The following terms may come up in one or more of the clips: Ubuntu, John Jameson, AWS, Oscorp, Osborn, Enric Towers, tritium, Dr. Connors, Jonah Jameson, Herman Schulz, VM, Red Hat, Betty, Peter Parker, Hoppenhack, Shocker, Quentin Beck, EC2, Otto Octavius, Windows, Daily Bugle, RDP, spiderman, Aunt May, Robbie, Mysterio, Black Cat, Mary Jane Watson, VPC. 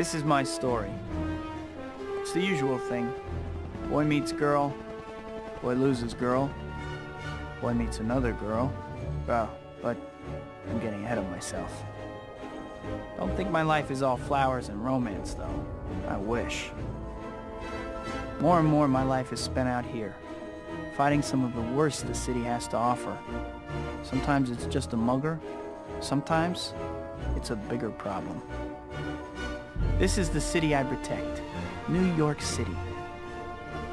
This is my story. It's the usual thing. Boy meets girl. Boy loses girl. Boy meets another girl. Oh, but I'm getting ahead of myself. Don't think my life is all flowers and romance, though. I wish. More and more my life is spent out here, fighting some of the worst the city has to offer. Sometimes it's just a mugger. Sometimes it's a bigger problem. This is the city I protect, New York City.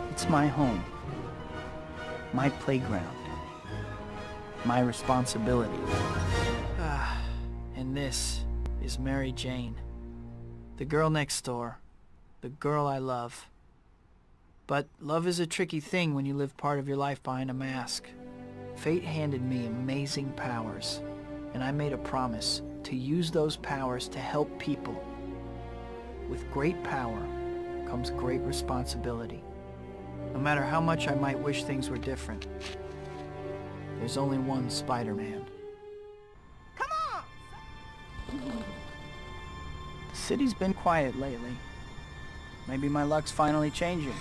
It's my home, my playground, my responsibility. And this is Mary Jane, the girl next door, the girl I love. But love is a tricky thing when you live part of your life behind a mask. Fate handed me amazing powers, and I made a promise to use those powers to help people. With great power comes great responsibility. No matter how much I might wish things were different, there's only one Spider-Man. Come on! The city's been quiet lately. Maybe my luck's finally changing.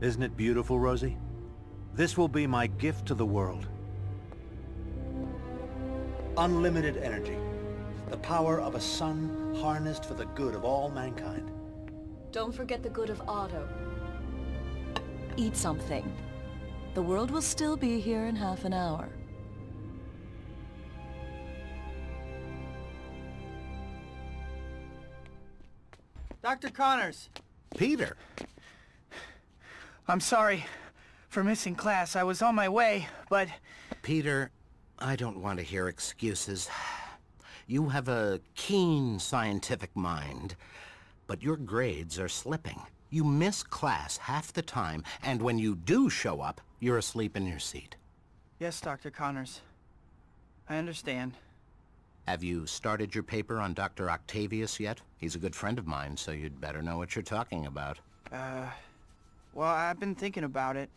Isn't it beautiful, Rosie? This will be my gift to the world. Unlimited energy. The power of a sun harnessed for the good of all mankind. Don't forget the good of Otto. Eat something. The world will still be here in half an hour. Dr. Connors! Peter! I'm sorry for missing class. I was on my way, but... Peter, I don't want to hear excuses. You have a keen scientific mind, but your grades are slipping. You miss class half the time, and when you do show up, you're asleep in your seat. Yes, Dr. Connors. I understand. Have you started your paper on Dr. Octavius yet? He's a good friend of mine, so you'd better know what you're talking about. Well, I've been thinking about it.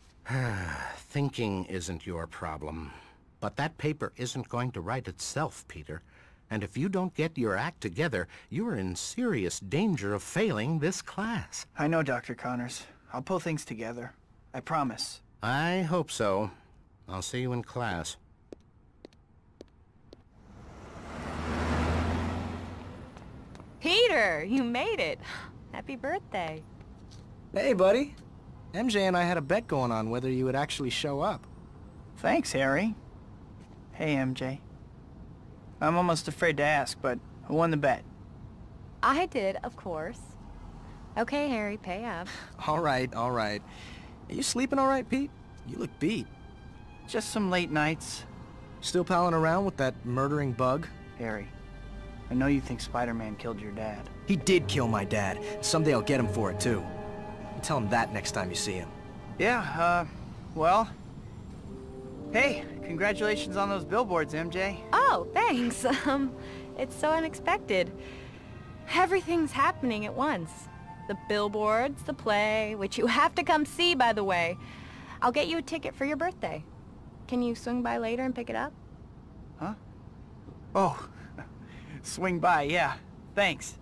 Thinking isn't your problem. But that paper isn't going to write itself, Peter. And if you don't get your act together, you're in serious danger of failing this class. I know, Dr. Connors. I'll pull things together. I promise. I hope so. I'll see you in class. Peter, you made it. Happy birthday. Hey, buddy. MJ and I had a bet going on whether you would actually show up. Thanks, Harry. Hey, MJ. I'm almost afraid to ask, but who won the bet? I did, of course. Okay, Harry, pay up. All right, all right. Are you sleeping all right, Pete? You look beat. Just some late nights. Still palling around with that murdering bug? Harry, I know you think Spider-Man killed your dad. He did kill my dad. Someday I'll get him for it, too. Tell him that next time you see him. Yeah, well... Hey, congratulations on those billboards, MJ. Oh, thanks. It's so unexpected. Everything's happening at once. The billboards, the play, which you have to come see, by the way. I'll get you a ticket for your birthday. Can you swing by later and pick it up? Huh? Oh, swing by, yeah. Thanks.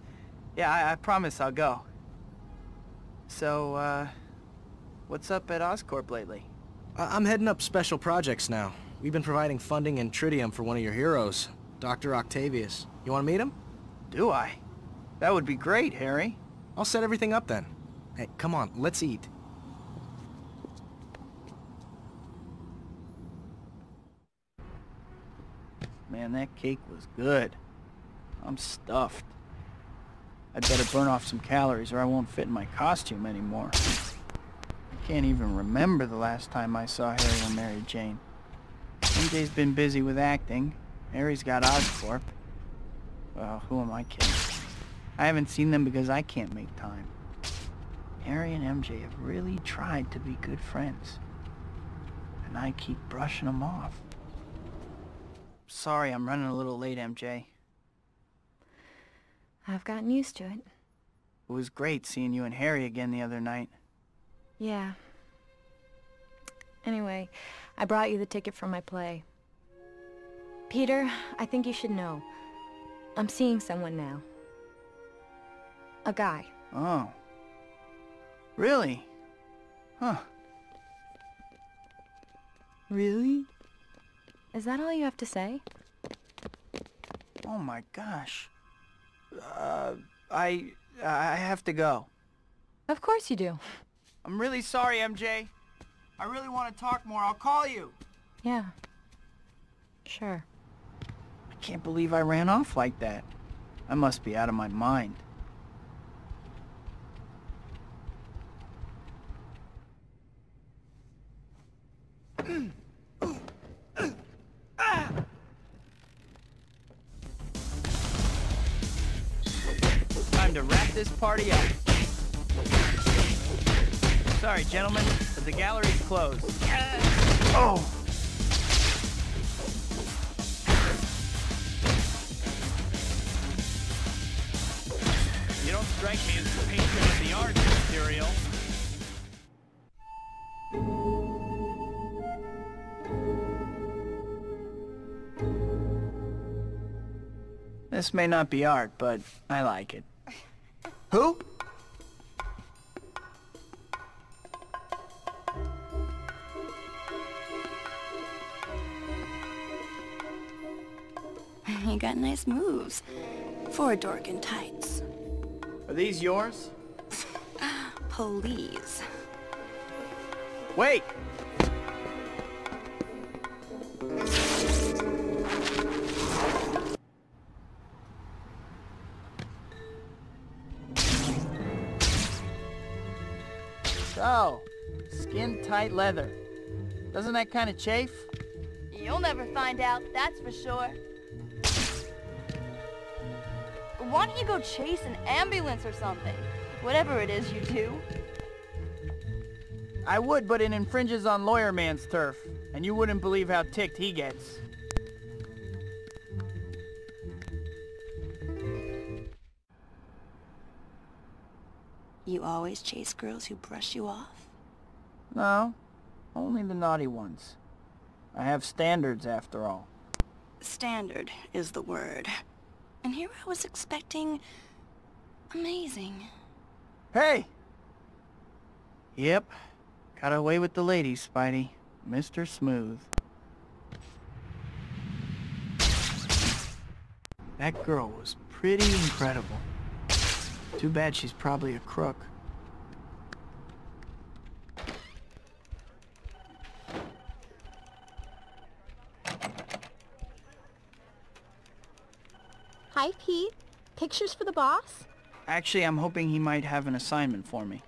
Yeah, I promise I'll go. So, what's up at Oscorp lately? I'm heading up special projects now. We've been providing funding and tritium for one of your heroes, Dr. Octavius. You want to meet him? Do I? That would be great, Harry. I'll set everything up then. Hey, come on, let's eat. Man, that cake was good. I'm stuffed. I'd better burn off some calories or I won't fit in my costume anymore. I Can't even remember the last time I saw Harry or Mary Jane. MJ's been busy with acting. Mary's got Oscorp. Well, who am I kidding? I haven't seen them because I can't make time. Harry and MJ have really tried to be good friends. And I keep brushing them off. Sorry, I'm running a little late, MJ. I've gotten used to it. It was great seeing you and Harry again the other night. Yeah. Anyway, I brought you the ticket for my play. Peter, I think you should know. I'm seeing someone now. A guy. Oh. Really? Huh. Really? Is that all you have to say? Oh my gosh. I have to go. Of course you do. I'm really sorry, MJ. I really want to talk more. I'll call you. Yeah. Sure. I can't believe I ran off like that. I must be out of my mind. Time to wrap this party up. Sorry, gentlemen, but the gallery's closed. Oh! You don't strike me as the patron of the arts, Mysterio. This may not be art, but I like it. Who? You got nice moves. For a dork in tights. Are these yours? Please. Wait! So, skin-tight leather. Doesn't that kind of chafe? You'll never find out, that's for sure. Why don't you go chase an ambulance or something? Whatever it is you do. I would, but it infringes on lawyer man's turf. And you wouldn't believe how ticked he gets. You always chase girls who brush you off? No, only the naughty ones. I have standards after all. Standard is the word. And here I was expecting... amazing. Hey! Yep. Got away with the ladies, Spidey. Mr. Smooth. That girl was pretty incredible. Too bad she's probably a crook. Hi, Pete. Pictures for the boss? Actually, I'm hoping he might have an assignment for me.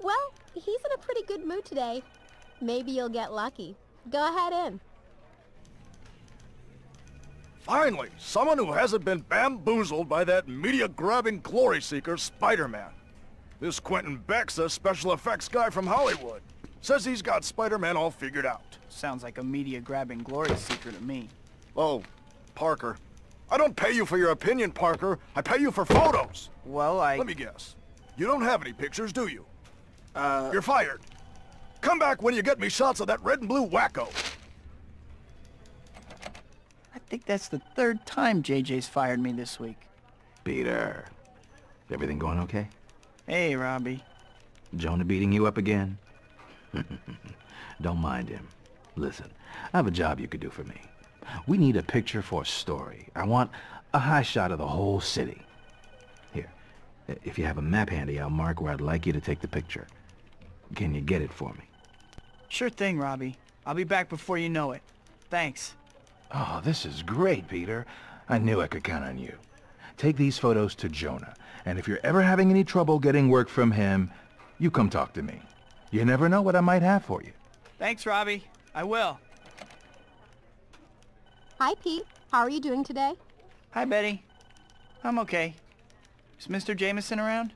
Well, he's in a pretty good mood today. Maybe you'll get lucky. Go ahead in. Finally, someone who hasn't been bamboozled by that media-grabbing glory seeker, Spider-Man. This Quentin Beck's a special effects guy from Hollywood. Says he's got Spider-Man all figured out. Sounds like a media-grabbing glory seeker to me. Oh, Parker. I don't pay you for your opinion, Parker. I pay you for photos. Well, I... Let me guess. You don't have any pictures, do you? You're fired. Come back when you get me shots of that red and blue wacko. I think that's the third time JJ's fired me this week. Peter. Everything going okay? Hey, Robbie. Jonah beating you up again? Don't mind him. Listen, I have a job you could do for me. We need a picture for a story. I want a high shot of the whole city. Here, if you have a map handy, I'll mark where I'd like you to take the picture. Can you get it for me? Sure thing, Robbie. I'll be back before you know it. Thanks. Oh, this is great, Peter. I knew I could count on you. Take these photos to Jonah, and if you're ever having any trouble getting work from him, you come talk to me. You never know what I might have for you. Thanks, Robbie. I will. Hi, Pete. How are you doing today? Hi, Betty. I'm okay. Is Mr. Jameson around?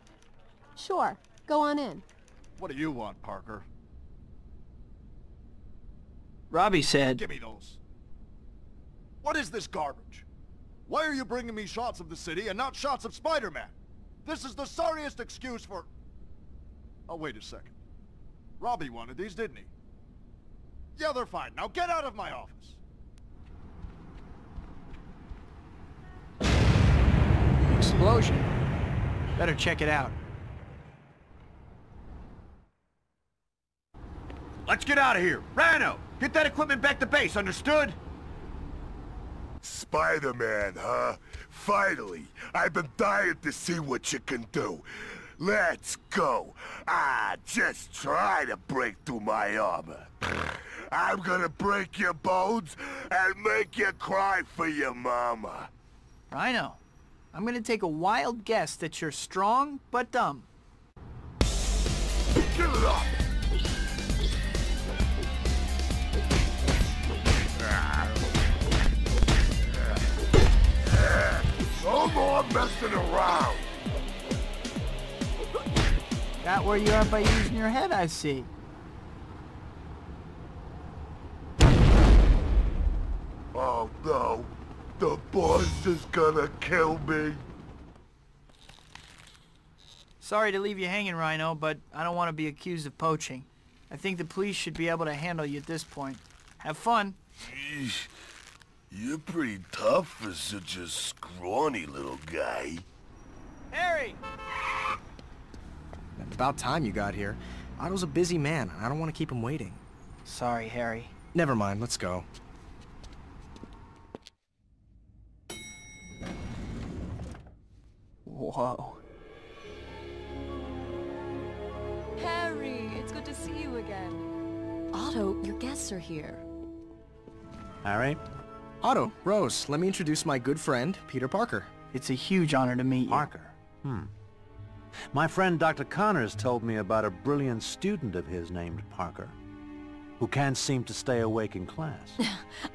Sure. Go on in. What do you want, Parker? Robbie said... Give me those. What is this garbage? Why are you bringing me shots of the city and not shots of Spider-Man? This is the sorriest excuse for... Oh, wait a second. Robbie wanted these, didn't he? Yeah, they're fine. Now get out of my office. Explosion. Better check it out. Let's get out of here. Rhino, get that equipment back to base, understood? Spider-Man, huh? Finally. I've been dying to see what you can do. Let's go. Just try to break through my armor. I'm gonna break your bones and make you cry for your mama. Rhino, I'm gonna take a wild guess that you're strong but dumb. Give it up! No more messing around! Got where you are by using your head, I see. Oh no, the boss is gonna kill me. Sorry to leave you hanging, Rhino, but I don't want to be accused of poaching. I think the police should be able to handle you at this point. Have fun. Jeez. You're pretty tough for such a scrawny little guy. Harry! About time you got here. Otto's a busy man, and I don't want to keep him waiting. Sorry, Harry. Never mind, let's go. Whoa. Harry, it's good to see you again. Otto, your guests are here. All right. Otto, Rose, let me introduce my good friend, Peter Parker. It's a huge honor to meet you. Parker? Hmm. My friend Dr. Connors told me about a brilliant student of his named Parker, who can't seem to stay awake in class.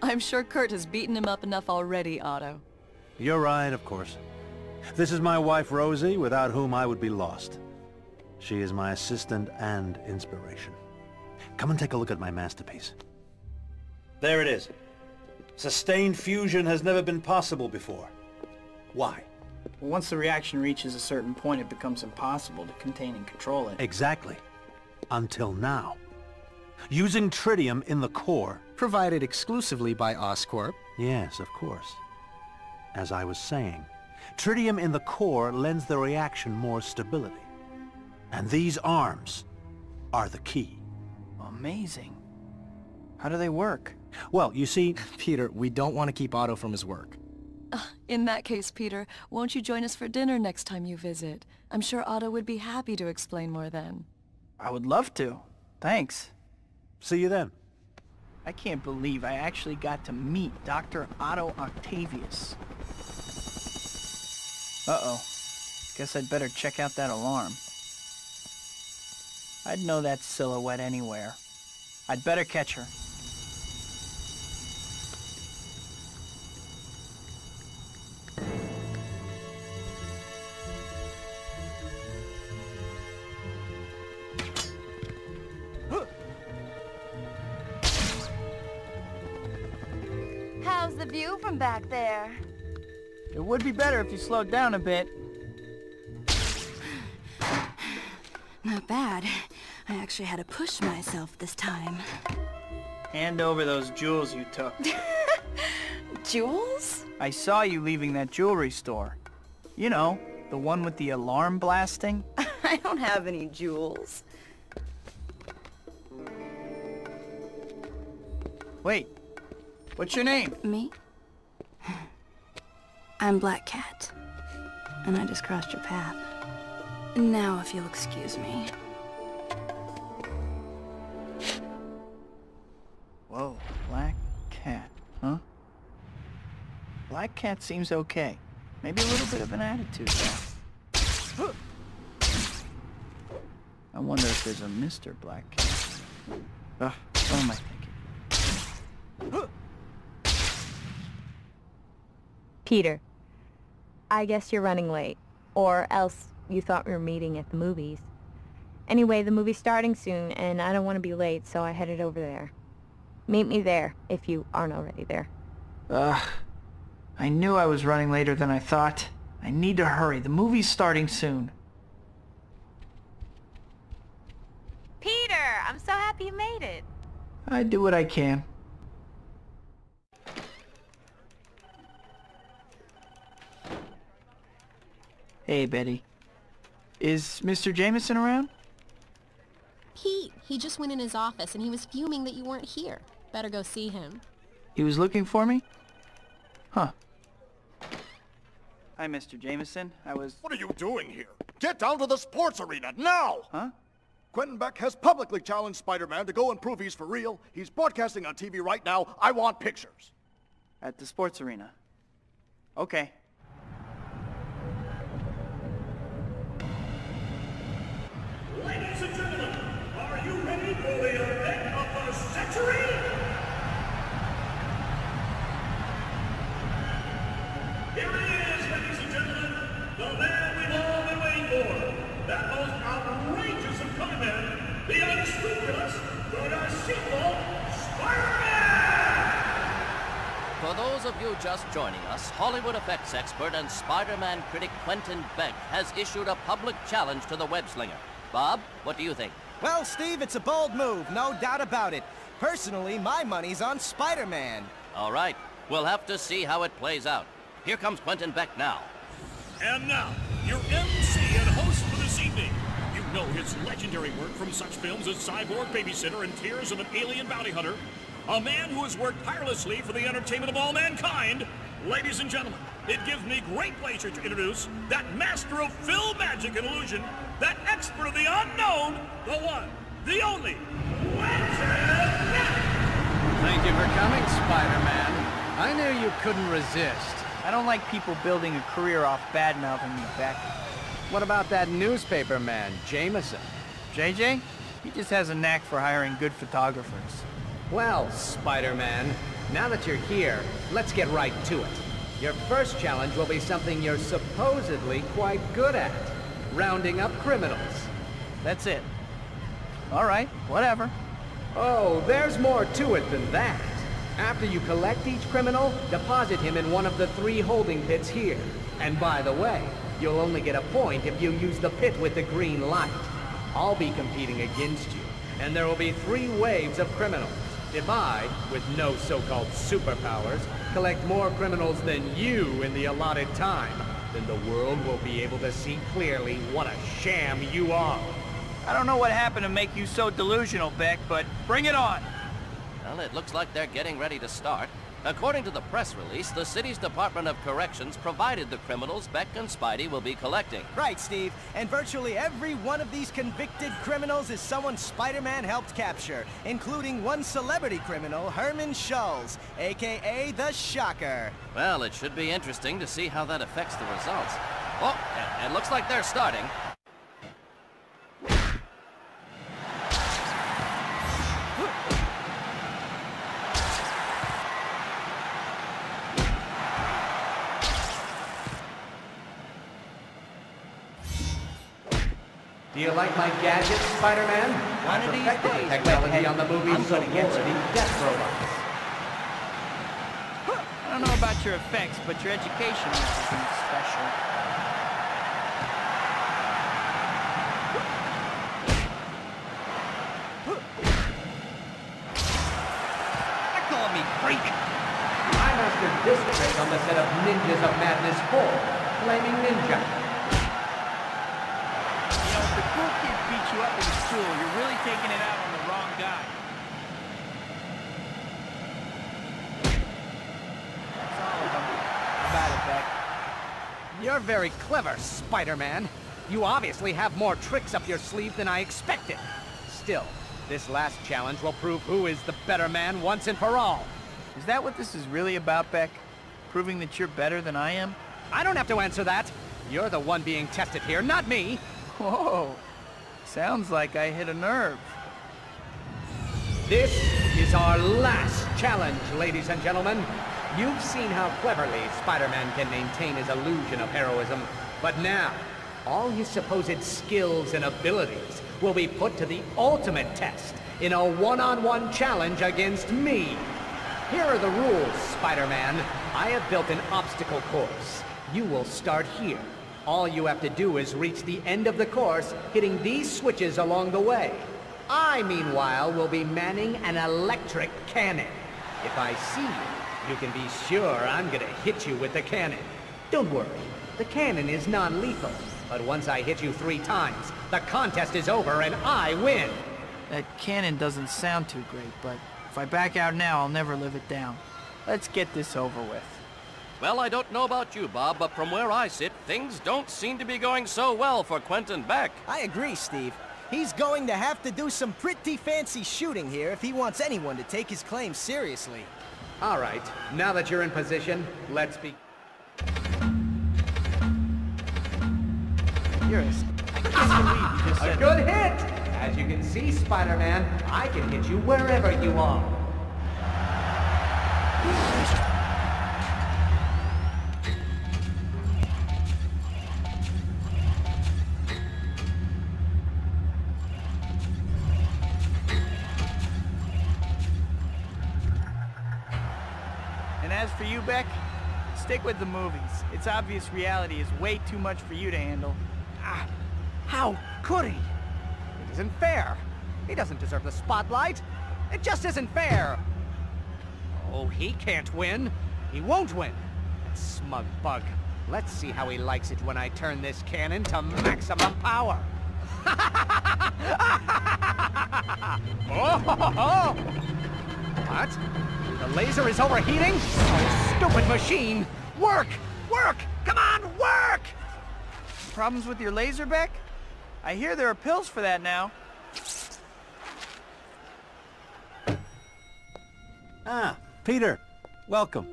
I'm sure Kurt has beaten him up enough already, Otto. You're right, of course. This is my wife, Rosie, without whom I would be lost. She is my assistant and inspiration. Come and take a look at my masterpiece. There it is. Sustained fusion has never been possible before. Why? Well, once the reaction reaches a certain point, it becomes impossible to contain and control it. Exactly. Until now. Using tritium in the core. Provided exclusively by Oscorp. Yes, of course. As I was saying, tritium in the core lends the reaction more stability. And these arms are the key. Amazing. How do they work? Well, you see, Peter, we don't want to keep Otto from his work. In that case, Peter, won't you join us for dinner next time you visit? I'm sure Otto would be happy to explain more then. I would love to. Thanks. See you then. I can't believe I actually got to meet Dr. Otto Octavius. Uh-oh. Guess I'd better check out that alarm. I'd know that silhouette anywhere. I'd better catch her. The view from back there. It would be better if you slowed down a bit. Not bad. I actually had to push myself this time. Hand over those jewels you took. Jewels? I saw you leaving that jewelry store. You know, the one with the alarm blasting. I don't have any jewels. Wait. What's your name? Me? I'm Black Cat. And I just crossed your path. Now, if you'll excuse me. Whoa, Black Cat, huh? Black Cat seems okay. Maybe a little bit of an attitude, though. I wonder if there's a Mr. Black Cat. Ugh, what am I thinking? Peter, I guess you're running late. Or else you thought we were meeting at the movies. Anyway, the movie's starting soon, and I don't want to be late, so I headed over there. Meet me there, if you aren't already there. Ugh. I knew I was running later than I thought. I need to hurry. The movie's starting soon. Peter, I'm so happy you made it. I do what I can. Hey, Betty. Is Mr. Jameson around? Pete, he just went in his office and he was fuming that you weren't here. Better go see him. He was looking for me? Huh. Hi, Mr. Jameson. I was... What are you doing here? Get down to the sports arena, now! Huh? Quentin Beck has publicly challenged Spider-Man to go and prove he's for real. He's broadcasting on TV right now. I want pictures. At the sports arena. Okay. Ladies and gentlemen, are you ready for the event of the century? Here he is, ladies and gentlemen, the man we've all been waiting for, that most outrageous of combat, the unscrupulous, good-as-sequel, Spider-Man! For those of you just joining us, Hollywood effects expert and Spider-Man critic Quentin Beck has issued a public challenge to the webslinger. Bob, what do you think? Well, Steve, it's a bold move, no doubt about it. Personally, my money's on Spider-Man. All right, we'll have to see how it plays out. Here comes Quentin Beck now. And now, your MC and host for this evening. You know his legendary work from such films as Cyborg Babysitter and Tears of an Alien Bounty Hunter. A man who has worked tirelessly for the entertainment of all mankind. Ladies and gentlemen, it gives me great pleasure to introduce that master of film, magic, and illusion, that expert of the unknown, the one, the only, Quentin Beck! Thank you for coming, Spider-Man. I knew you couldn't resist. I don't like people building a career off bad-mouthing me, Beck. What about that newspaper man, Jameson? JJ? He just has a knack for hiring good photographers. Well, Spider-Man, now that you're here, let's get right to it. Your first challenge will be something you're supposedly quite good at. Rounding up criminals. That's it. All right, whatever. Oh, there's more to it than that. After you collect each criminal, deposit him in one of the 3 holding pits here. And by the way, you'll only get a point if you use the pit with the green light. I'll be competing against you, and there will be 3 waves of criminals. If I, with no so-called superpowers, collect more criminals than you in the allotted time, then the world will be able to see clearly what a sham you are. I don't know what happened to make you so delusional, Beck, but bring it on! Well, it looks like they're getting ready to start. According to the press release, the city's Department of Corrections provided the criminals Beck and Spidey will be collecting. Right, Steve. And virtually every one of these convicted criminals is someone Spider-Man helped capture, including one celebrity criminal, Herman Schulz, a.k.a. the Shocker. Well, it should be interesting to see how that affects the results. Oh, and looks like they're starting. Do you like my gadget, Spider-Man? One of these days, technology on the movies, I'm gonna get you these death robots. I don't know about your effects, but your education is something special. Back on me, freak! I mastered this trick on the set of Ninjas of Madness 4, Flaming Ninja. You up with a stool. You're really taking it out on the wrong guy. That's all about it, Beck. You're very clever, Spider-Man. You obviously have more tricks up your sleeve than I expected. Still, this last challenge will prove who is the better man once and for all. Is that what this is really about, Beck? Proving that you're better than I am? I don't have to answer that. You're the one being tested here, not me. Whoa. Sounds like I hit a nerve. This is our last challenge, ladies and gentlemen. You've seen how cleverly Spider-Man can maintain his illusion of heroism, but now, all his supposed skills and abilities will be put to the ultimate test in a one-on-one challenge against me. Here are the rules, Spider-Man. I have built an obstacle course. You will start here. All you have to do is reach the end of the course, hitting these switches along the way. I, meanwhile, will be manning an electric cannon. If I see you, you can be sure I'm gonna hit you with the cannon. Don't worry, the cannon is non-lethal. But once I hit you 3 times, the contest is over and I win! That cannon doesn't sound too great, but if I back out now, I'll never live it down. Let's get this over with. Well, I don't know about you, Bob, but from where I sit, things don't seem to be going so well for Quentin Beck. I agree, Steve. He's going to have to do some pretty fancy shooting here if he wants anyone to take his claim seriously. All right, now that you're in position, let's be... I can't believe you just said a good hit! As you can see, Spider-Man, I can hit you wherever you are. You, Beck, stick with the movies. It's obvious reality is way too much for you to handle. Ah, how could he? It isn't fair. He doesn't deserve the spotlight. It just isn't fair. Oh, he can't win. He won't win. That smug bug. Let's see how he likes it when I turn this cannon to maximum power. Oh, what? The laser is overheating? Oh, stupid machine! Work! Work! Come on, work! Problems with your laser, Beck? I hear there are pills for that now. Ah, Peter. Welcome.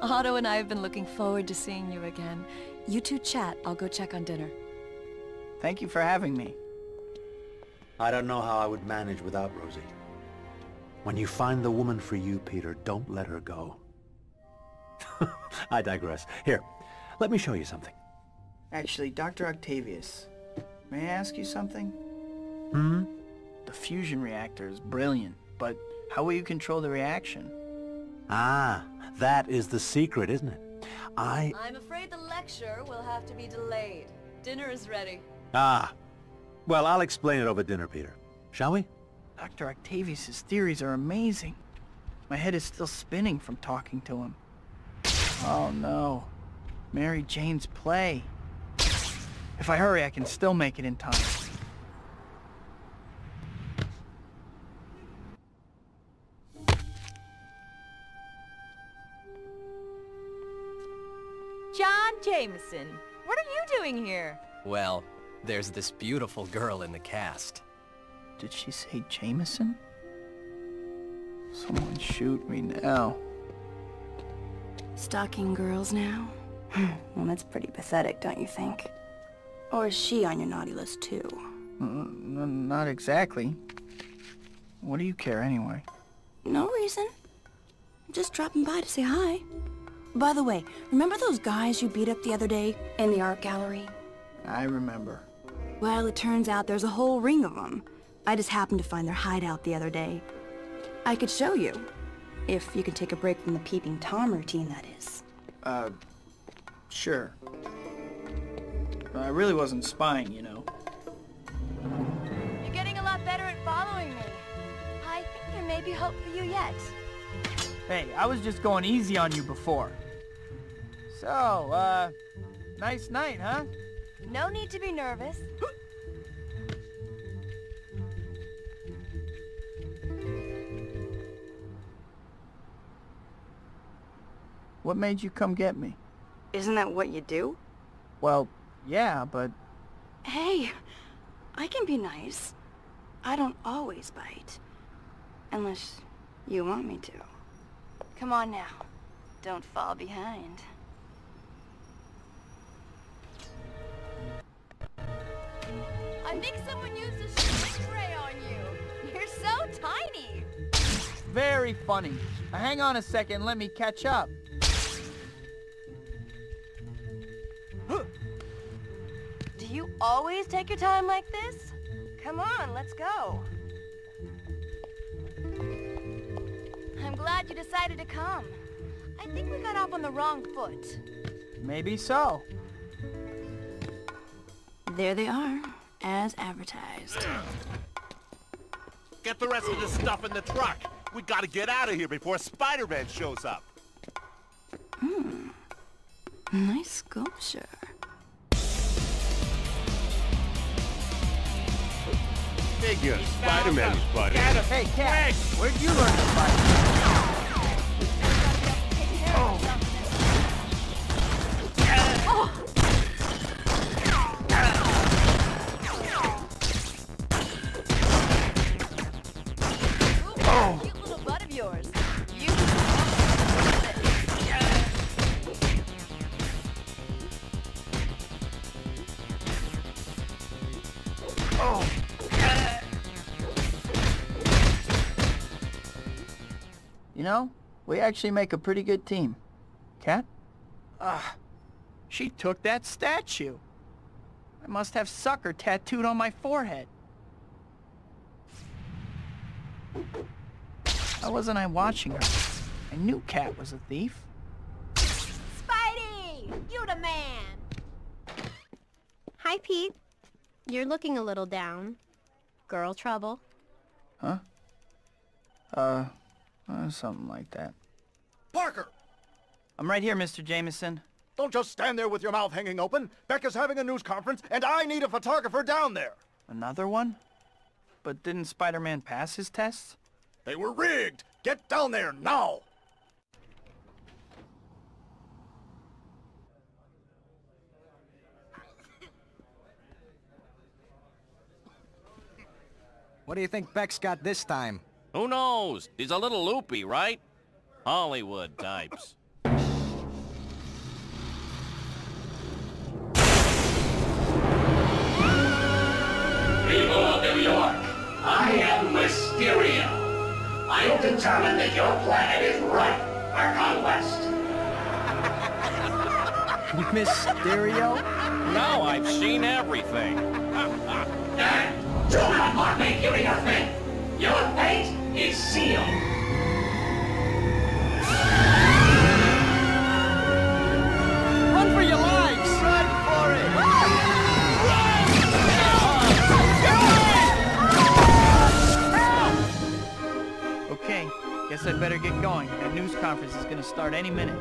Otto and I have been looking forward to seeing you again. You two chat. I'll go check on dinner. Thank you for having me. I don't know how I would manage without Rosie. When you find the woman for you, Peter, don't let her go. I digress. Here, let me show you something. Actually, Dr. Octavius, may I ask you something? Hmm? The fusion reactor is brilliant, but how will you control the reaction? Ah, that is the secret, isn't it? I'm afraid the lecture will have to be delayed. Dinner is ready. Ah. Well, I'll explain it over dinner, Peter. Shall we? Dr. Octavius's theories are amazing. My head is still spinning from talking to him. Oh no. Mary Jane's play. If I hurry, I can still make it in time. John Jameson, what are you doing here? Well, there's this beautiful girl in the cast. Did she say Jameson? Someone shoot me now. Stalking girls now? Well, that's pretty pathetic, don't you think? Or is she on your naughty list, too? Not exactly. What do you care, anyway? No reason. I'm just dropping by to say hi. By the way, remember those guys you beat up the other day in the art gallery? I remember. Well, it turns out there's a whole ring of them. I just happened to find their hideout the other day. I could show you. If you can take a break from the Peeping Tom routine, that is. Sure. But I really wasn't spying, you know. You're getting a lot better at following me. I think there may be hope for you yet. Hey, I was just going easy on you before. So, nice night, huh? No need to be nervous. What made you come get me? Isn't that what you do? Well, yeah, but... Hey, I can be nice. I don't always bite. Unless you want me to. Come on now. Don't fall behind. I'm think someone used a string ray on you. You're so tiny. Very funny. Now, hang on a second, let me catch up. Do you always take your time like this? Come on, let's go. I'm glad you decided to come. I think we got off on the wrong foot. Maybe so. There they are, as advertised. Get the rest of this stuff in the truck. We gotta get out of here before Spider-Man shows up. Hmm. Nice sculpture. Figure, Spider-Man is buddy. Hey, Cat, where'd you learn to fight? Oh. You know, we actually make a pretty good team. Cat? She took that statue. I must have sucker tattooed on my forehead. Why wasn't I watching her? I knew Cat was a thief. Spidey! You the man! Hi, Pete. You're looking a little down. Girl trouble? Huh? Something like that. Parker! I'm right here, Mr. Jameson. Don't just stand there with your mouth hanging open. Beck is having a news conference, and I need a photographer down there. Another one? But didn't Spider-Man pass his tests? They were rigged! Get down there, now! What do you think Beck's got this time? Who knows? He's a little loopy, right? Hollywood types. People of New York, I am Mysterio. I am determined that your planet is right, Archon West. Mysterio? No, I've seen everything. And do not mock me, giving us men. Your fate is sealed. Run for your lives! Run for it! Run! Help! Okay, guess I'd better get going. That news conference is gonna start any minute.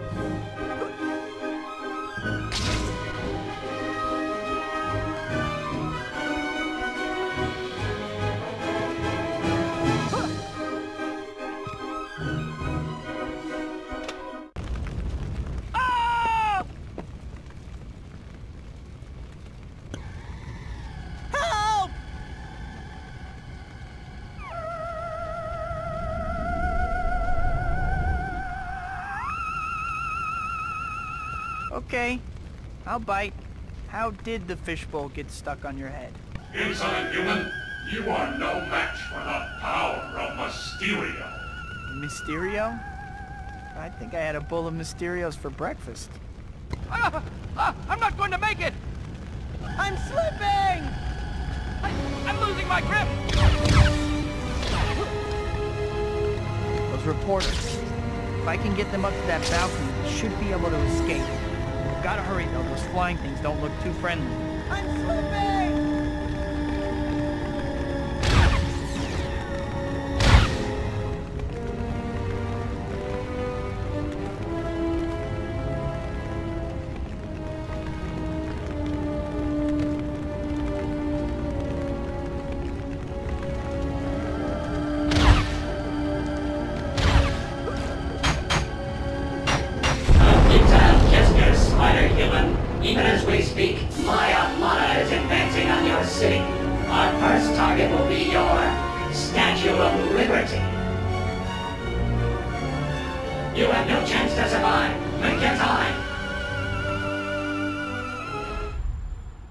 Okay, I'll bite. How did the fishbowl get stuck on your head? Inside, human, you are no match for the power of Mysterio. Mysterio? I think I had a bowl of Mysterios for breakfast. I'm not going to make it! I'm slipping! I'm losing my grip! Those reporters. If I can get them up to that balcony, they should be able to escape. Gotta hurry though, those flying things don't look too friendly. I'm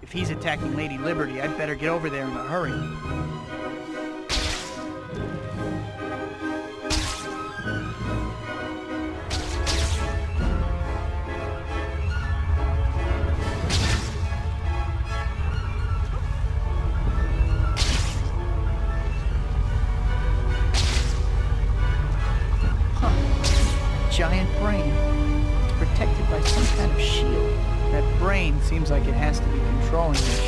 If If he's attacking Lady Liberty, I'd better get over there in a hurry. Seems like it has to be controlling this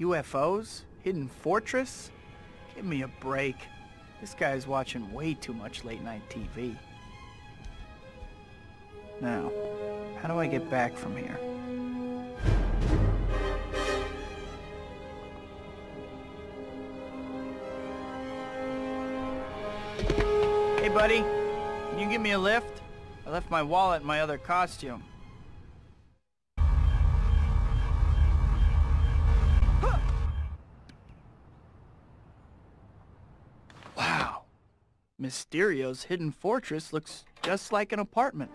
UFOs? Hidden fortress? Give me a break. This guy's watching way too much late-night TV. Now, how do I get back from here? Hey, buddy. Can you give me a lift? I left my wallet in my other costume. Mysterio's hidden fortress looks just like an apartment.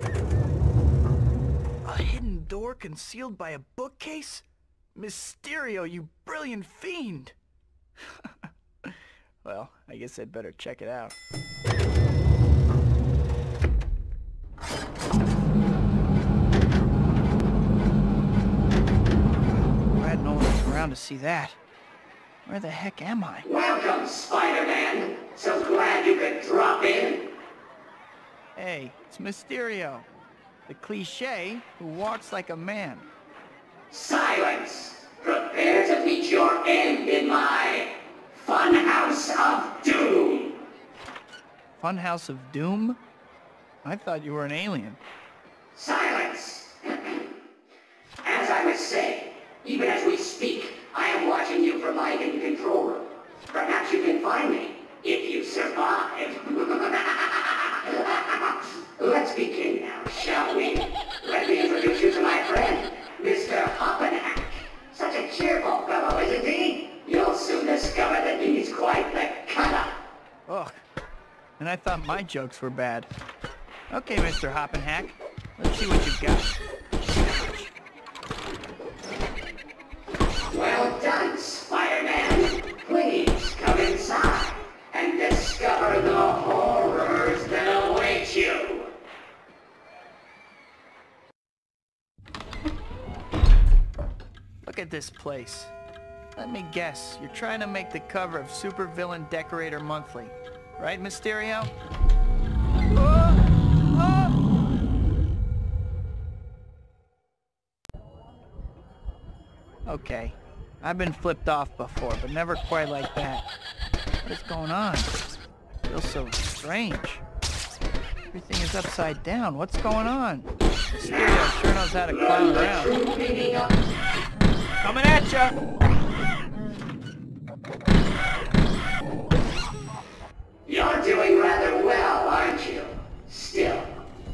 A hidden door concealed by a bookcase? Mysterio, you brilliant fiend! Well, I guess I'd better check it out. Glad no one was around to see that. Where the heck am I? Welcome, Spider-Man! So glad you could drop in! Hey, it's Mysterio, the cliché who walks like a man. Silence! Prepare to meet your end in my Funhouse of Doom! Funhouse of Doom? I thought you were an alien. Silence! As I was saying, even as we speak, I am watching you from my hidden control room. Perhaps you can find me, if you survive. Let's begin now, shall we? Let me introduce you to my friend, Mr. Hoppenhack. Such a cheerful fellow, isn't he? You'll soon discover that he's quite the cutter. Ugh. And I thought my jokes were bad. Okay, Mr. Hoppenhack. Let's see what you've got. Well done, Spider-Man! Please come inside and discover the horrors that await you! Look at this place. Let me guess, you're trying to make the cover of Supervillain Decorator Monthly. Right, Mysterio? Okay. I've been flipped off before, but never quite like that. What is going on? It feels so strange. Everything is upside down. What's going on? Mysterio sure knows how to clown around. Coming at ya! You're doing rather well, aren't you? Still,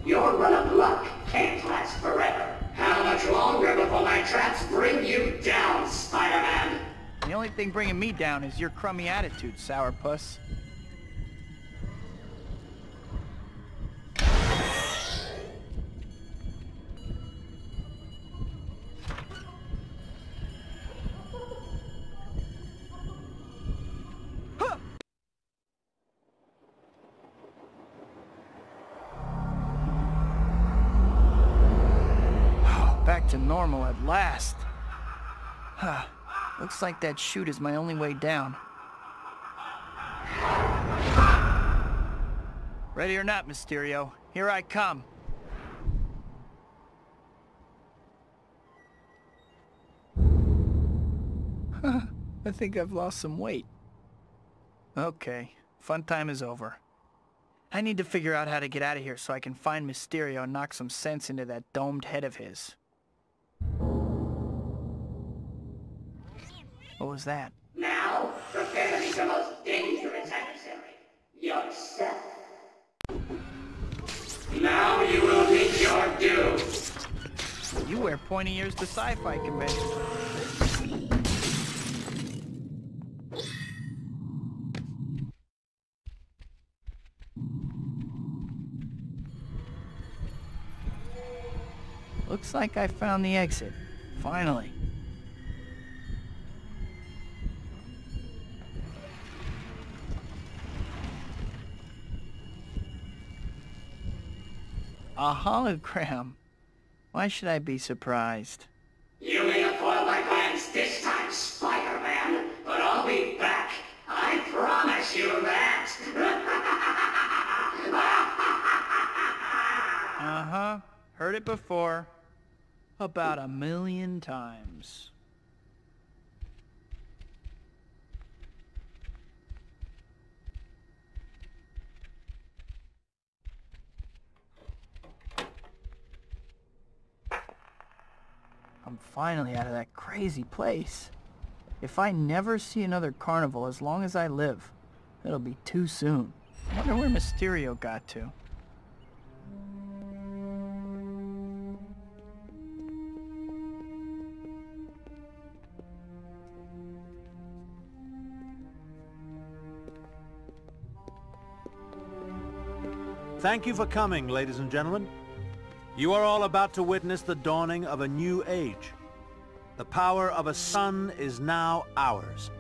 your run of luck can't last forever. How much longer before my traps bring you down, Spider-Man? The only thing bringing me down is your crummy attitude, sourpuss. to normal at last. Huh. Looks like that chute is my only way down. Ready or not, Mysterio, here I come. I think I've lost some weight. Okay, fun time is over. I need to figure out how to get out of here so I can find Mysterio and knock some sense into that domed head of his. What was that? Now, prepare to meet the most dangerous adversary, yourself. Now you will meet your doom. You wear pointy ears to sci-fi conventions. Looks like I found the exit, finally. A hologram? Why should I be surprised? You may have foiled my plans this time, Spider-Man, but I'll be back. I promise you that. Uh-huh. Heard it before. About 1,000,000 times. I'm finally out of that crazy place. If I never see another carnival as long as I live, it'll be too soon. I wonder where Mysterio got to. Thank you for coming, ladies and gentlemen. You are all about to witness the dawning of a new age. The power of a sun is now ours.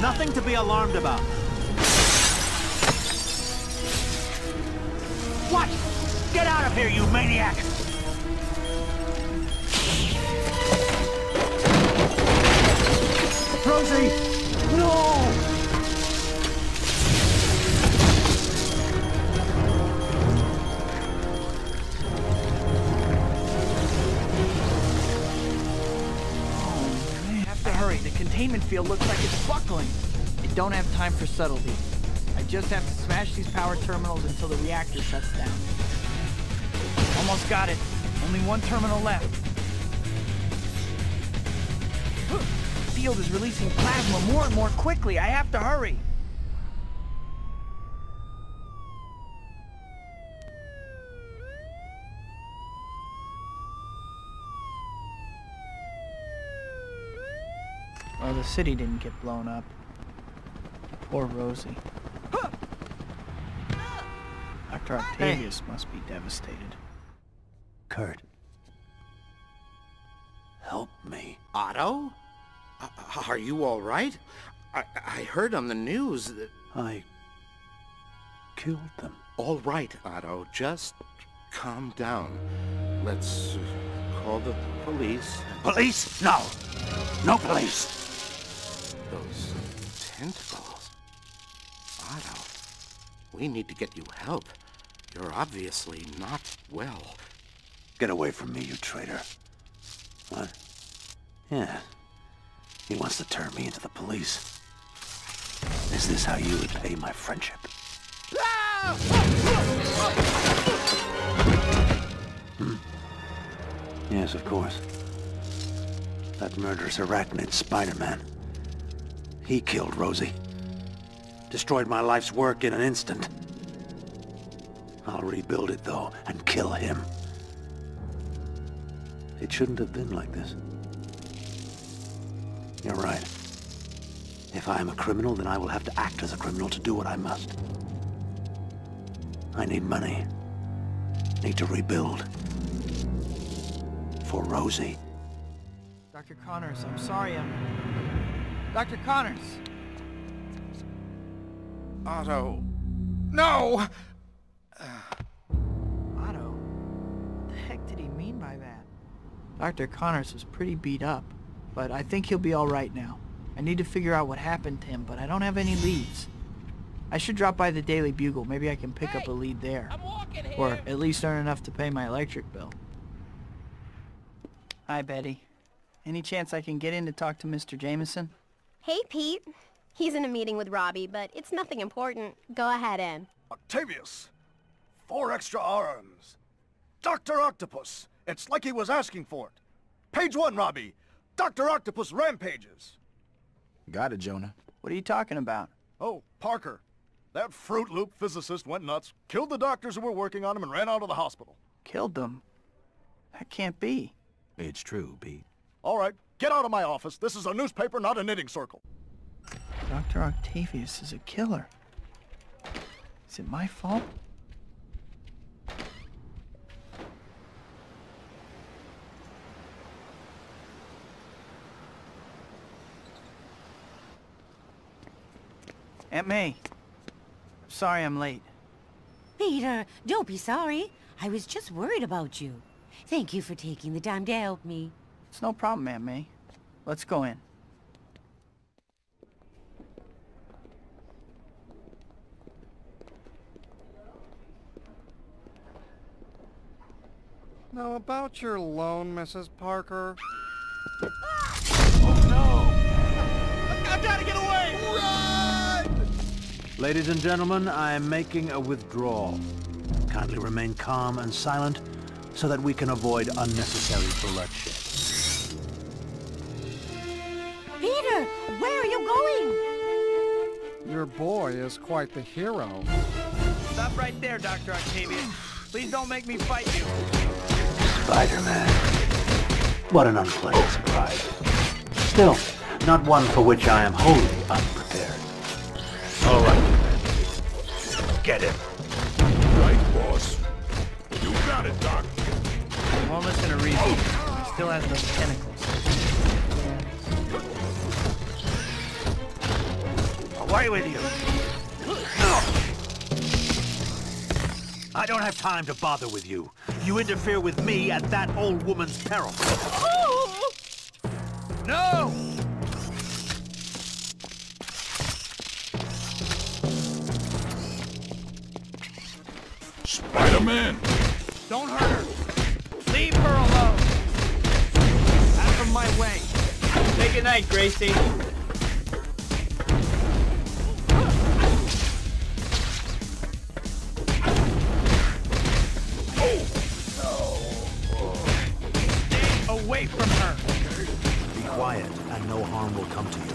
Nothing to be alarmed about. What? Get out of here, you maniac! Rosie! No! Containment field looks like it's buckling. I don't have time for subtlety. I just have to smash these power terminals until the reactor shuts down. Almost got it. Only one terminal left. The field is releasing plasma more and more quickly. I have to hurry. Well, the city didn't get blown up. Poor Rosie. Dr. Octavius must be devastated. Kurt. Help me. Otto? Are you all right? I heard on the news that... I... killed them. All right, Otto. Just calm down. Let's call the police. Police? No! No police! Those tentacles. Otto, we need to get you help. You're obviously not well. Get away from me, you traitor. What? Yeah. He wants to turn me into the police. Is this how you would pay my friendship? Hmm. Yes, of course. That murderous arachnid, Spider-Man. He killed Rosie. Destroyed my life's work in an instant. I'll rebuild it, though, and kill him. It shouldn't have been like this. You're right. If I am a criminal, then I will have to act as a criminal to do what I must. I need money. Need to rebuild. For Rosie. Dr. Connors, I'm sorry, Dr. Connors! Otto... No! Otto? What the heck did he mean by that? Dr. Connors was pretty beat up, but I think he'll be all right now. I need to figure out what happened to him, but I don't have any leads. I should drop by the Daily Bugle. Maybe I can pick up a lead there. I'm walking here. Or at least earn enough to pay my electric bill. Hi, Betty. Any chance I can get in to talk to Mr. Jameson? Hey, Pete. He's in a meeting with Robbie, but it's nothing important. Go ahead, Em. Octavius! 4 extra arms. Dr. Octopus! It's like he was asking for it. Page 1, Robbie! Dr. Octopus rampages! Got it, Jonah. What are you talking about? Oh, Parker. That Fruit Loop physicist went nuts, killed the doctors who were working on him, and ran out of the hospital. Killed them? That can't be. It's true, B. All right, get out of my office. This is a newspaper, not a knitting circle. Dr. Octavius is a killer. Is it my fault? Aunt May, I'm sorry I'm late. Peter, don't be sorry. I was just worried about you. Thank you for taking the time to help me. It's no problem, Aunt May. Let's go in. Now about your loan, Mrs. Parker. Oh no! I've got to get away! Run! Ladies and gentlemen, I am making a withdrawal. Kindly remain calm and silent so that we can avoid unnecessary bloodshed. Peter, where are you going? Your boy is quite the hero. Stop right there, Dr. Octavius. Please don't make me fight you. Spider-Man. What an unpleasant surprise. Still, not one for which I am wholly unprepared. All right. Get him. Right, boss. You got it, Doc. I'm homeless in a reason. He still has those tentacles. Away with you. I don't have time to bother with you. You interfere with me at that old woman's peril. Oh! No! Spider-Man! Don't hurt her! Leave her alone! Out of my way! Say goodnight, Gracie. From her. Be quiet, and no harm will come to you.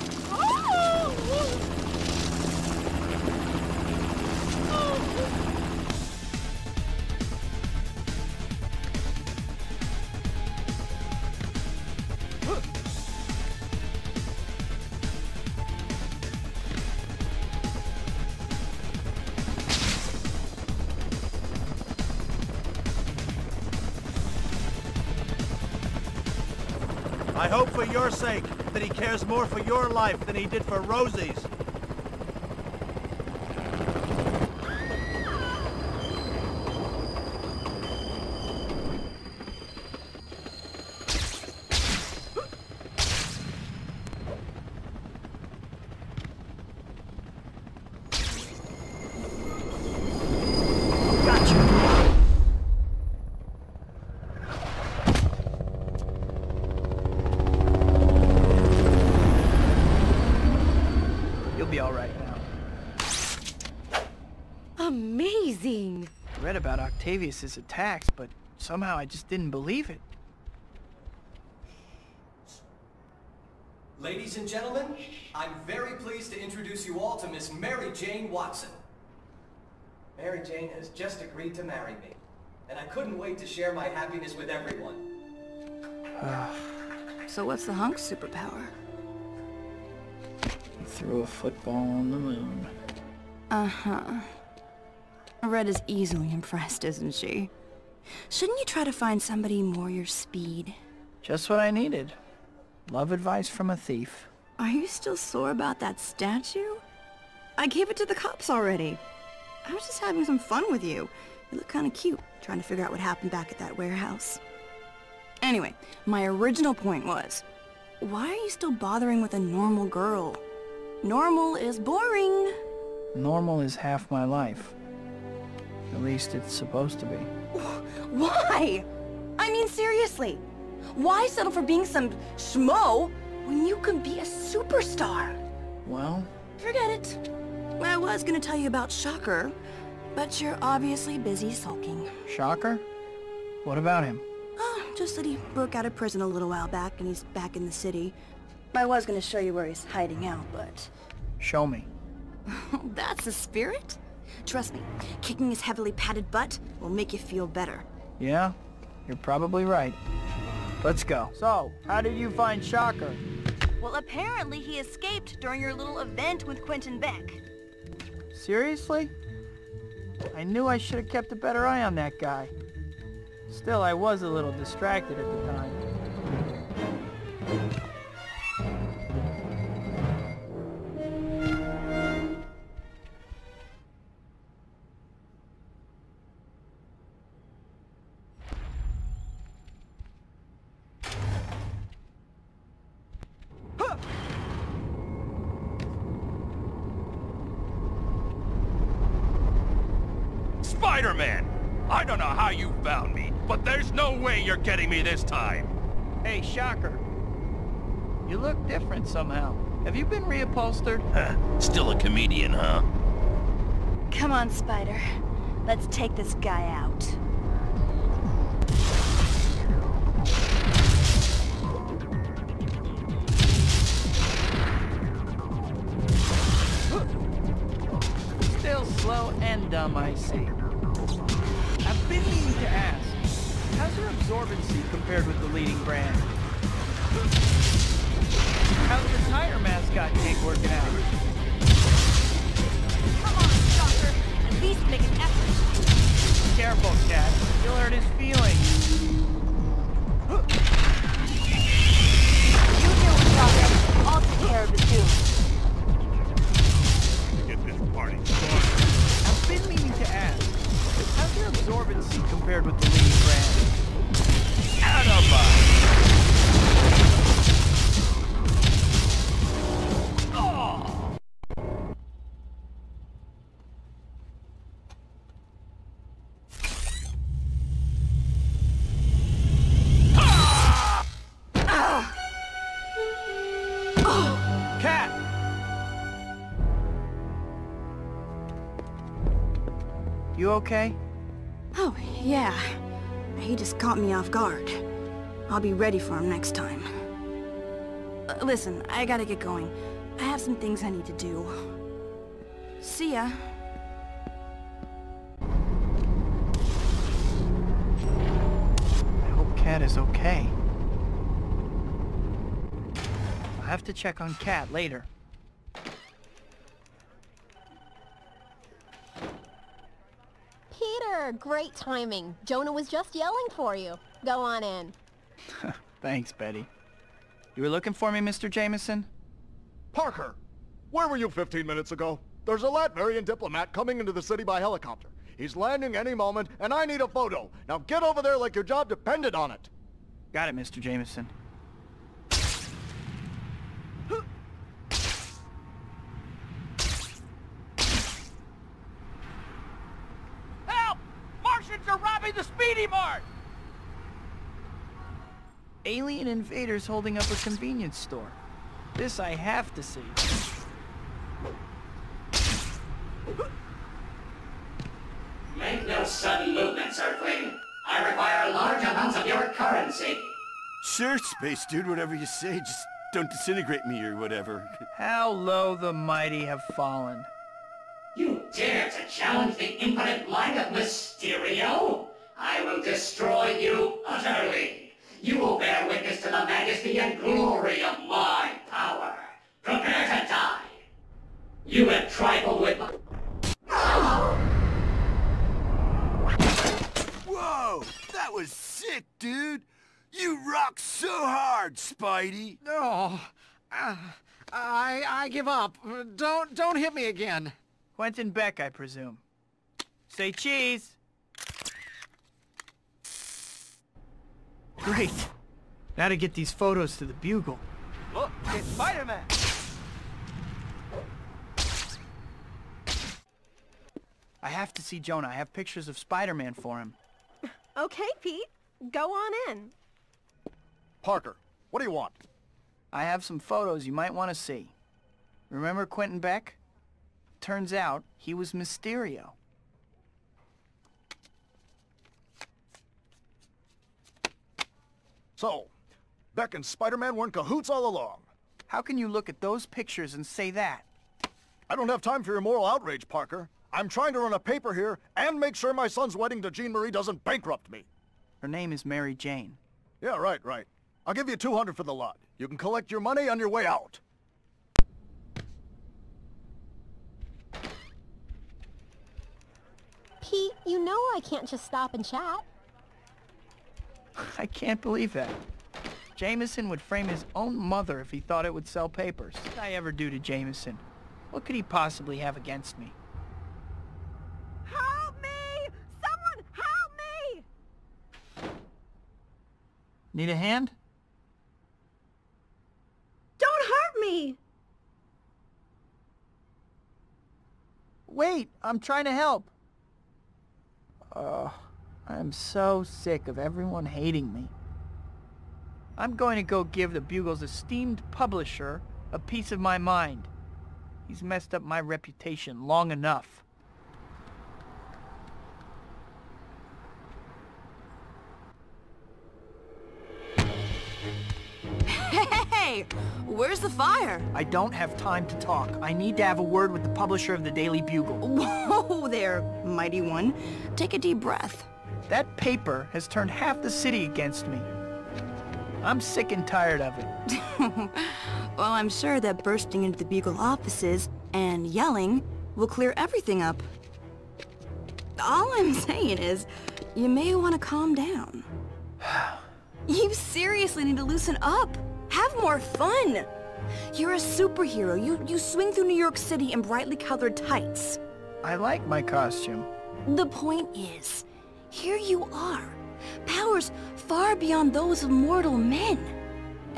I hope for your sake that he cares more for your life than he did for Rosie's. about Octavius's attacks, but somehow I just didn't believe it. Ladies and gentlemen, I'm very pleased to introduce you all to Miss Mary Jane Watson. Mary Jane has just agreed to marry me, and I couldn't wait to share my happiness with everyone. So what's the hunk's superpower? Threw a football on the moon. Uh-huh. Red is easily impressed, isn't she? Shouldn't you try to find somebody more your speed? Just what I needed. Love advice from a thief. Are you still sore about that statue? I gave it to the cops already. I was just having some fun with you. You look kind of cute, trying to figure out what happened back at that warehouse. Anyway, my original point was, why are you still bothering with a normal girl? Normal is boring. Normal is half my life. At least it's supposed to be. Why? I mean, seriously. Why settle for being some schmo when you can be a superstar? Well... Forget it. I was gonna tell you about Shocker, but you're obviously busy sulking. Shocker? What about him? Oh, just that he broke out of prison a little while back and he's back in the city. I was gonna show you where he's hiding out, but... Show me. That's the spirit? Trust me, kicking his heavily padded butt will make you feel better. Yeah, you're probably right. Let's go. So, how did you find Shocker? Well, apparently he escaped during your little event with Quentin Beck. Seriously? I knew I should have kept a better eye on that guy. Still, I was a little distracted at the time. Getting me this time. Hey, Shocker. You look different somehow. Have you been reupholstered? Still a comedian, huh? Come on, Spider. Let's take this guy out. Still slow and dumb, I see. I've been meaning to ask. How's your absorbency compared with the leading brand? How's your tire mascot take working out? Come on, Shocker! At least make an effort! Careful, Cat. He'll hurt his feelings. You deal with Shocker. I'll take care of the two. Get this party started. I've been meaning to ask. How's your absorbency compared with the leading brand? Out of us! Oh! Ah! Ah! Oh! Cat! You okay? Oh, yeah. He just caught me off guard. I'll be ready for him next time. Listen, I gotta get going. I have some things I need to do. See ya. I hope Cat is okay. I'll have to check on Cat later. Great timing. Jonah was just yelling for you. Go on in. Thanks, Betty. You were looking for me, Mr. Jameson? Parker! Where were you 15 minutes ago? There's a Latvian diplomat coming into the city by helicopter. He's landing any moment, and I need a photo. Now get over there like your job depended on it. Got it, Mr. Jameson. They're robbing the Speedy Mart! Alien invaders holding up a convenience store. This I have to see. Make no sudden movements, Earthling. I require large amounts of your currency. Sure, Space Dude, whatever you say. Just don't disintegrate me or whatever. How low the mighty have fallen. You dare to challenge the infinite might of Mysterio? I will destroy you utterly. You will bear witness to the majesty and glory of my power. Prepare to die. You have trifled with my... Whoa! That was sick, dude! You rock so hard, Spidey! No, I give up. Don't hit me again. Quentin Beck, I presume. Say cheese! Great. Now to get these photos to the Bugle. Look, it's Spider-Man! I have to see Jonah. I have pictures of Spider-Man for him. Okay, Pete. Go on in. Parker, what do you want? I have some photos you might want to see. Remember Quentin Beck? Turns out he was Mysterio. So, Beck and Spider-Man were in cahoots all along. How can you look at those pictures and say that? I don't have time for your moral outrage, Parker. I'm trying to run a paper here and make sure my son's wedding to Jean Marie doesn't bankrupt me. Her name is Mary Jane. Yeah, right. I'll give you 200 for the lot. You can collect your money on your way out. Pete, you know I can't just stop and chat. I can't believe that. Jameson would frame his own mother if he thought it would sell papers. What did I ever do to Jameson? What could he possibly have against me? Help me! Someone help me! Need a hand? Don't hurt me! Wait, I'm trying to help. I'm so sick of everyone hating me. I'm going to go give the Bugle's esteemed publisher a piece of my mind. He's messed up my reputation long enough. Hey! Where's the fire? I don't have time to talk. I need to have a word with the publisher of the Daily Bugle. Whoa there, mighty one. Take a deep breath. That paper has turned half the city against me. I'm sick and tired of it. Well, I'm sure that bursting into the Bugle offices and yelling will clear everything up. All I'm saying is, you may want to calm down. You seriously need to loosen up. Have more fun. You're a superhero. You swing through New York City in brightly colored tights. I like my costume. The point is, here you are. Powers far beyond those of mortal men.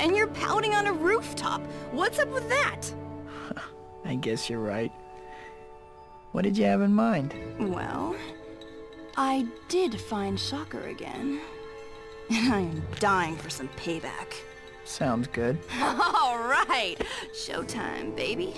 And you're pouting on a rooftop. What's up with that? I guess you're right. What did you have in mind? Well, I did find Shocker again. And I am dying for some payback. Sounds good. All right. Showtime, baby.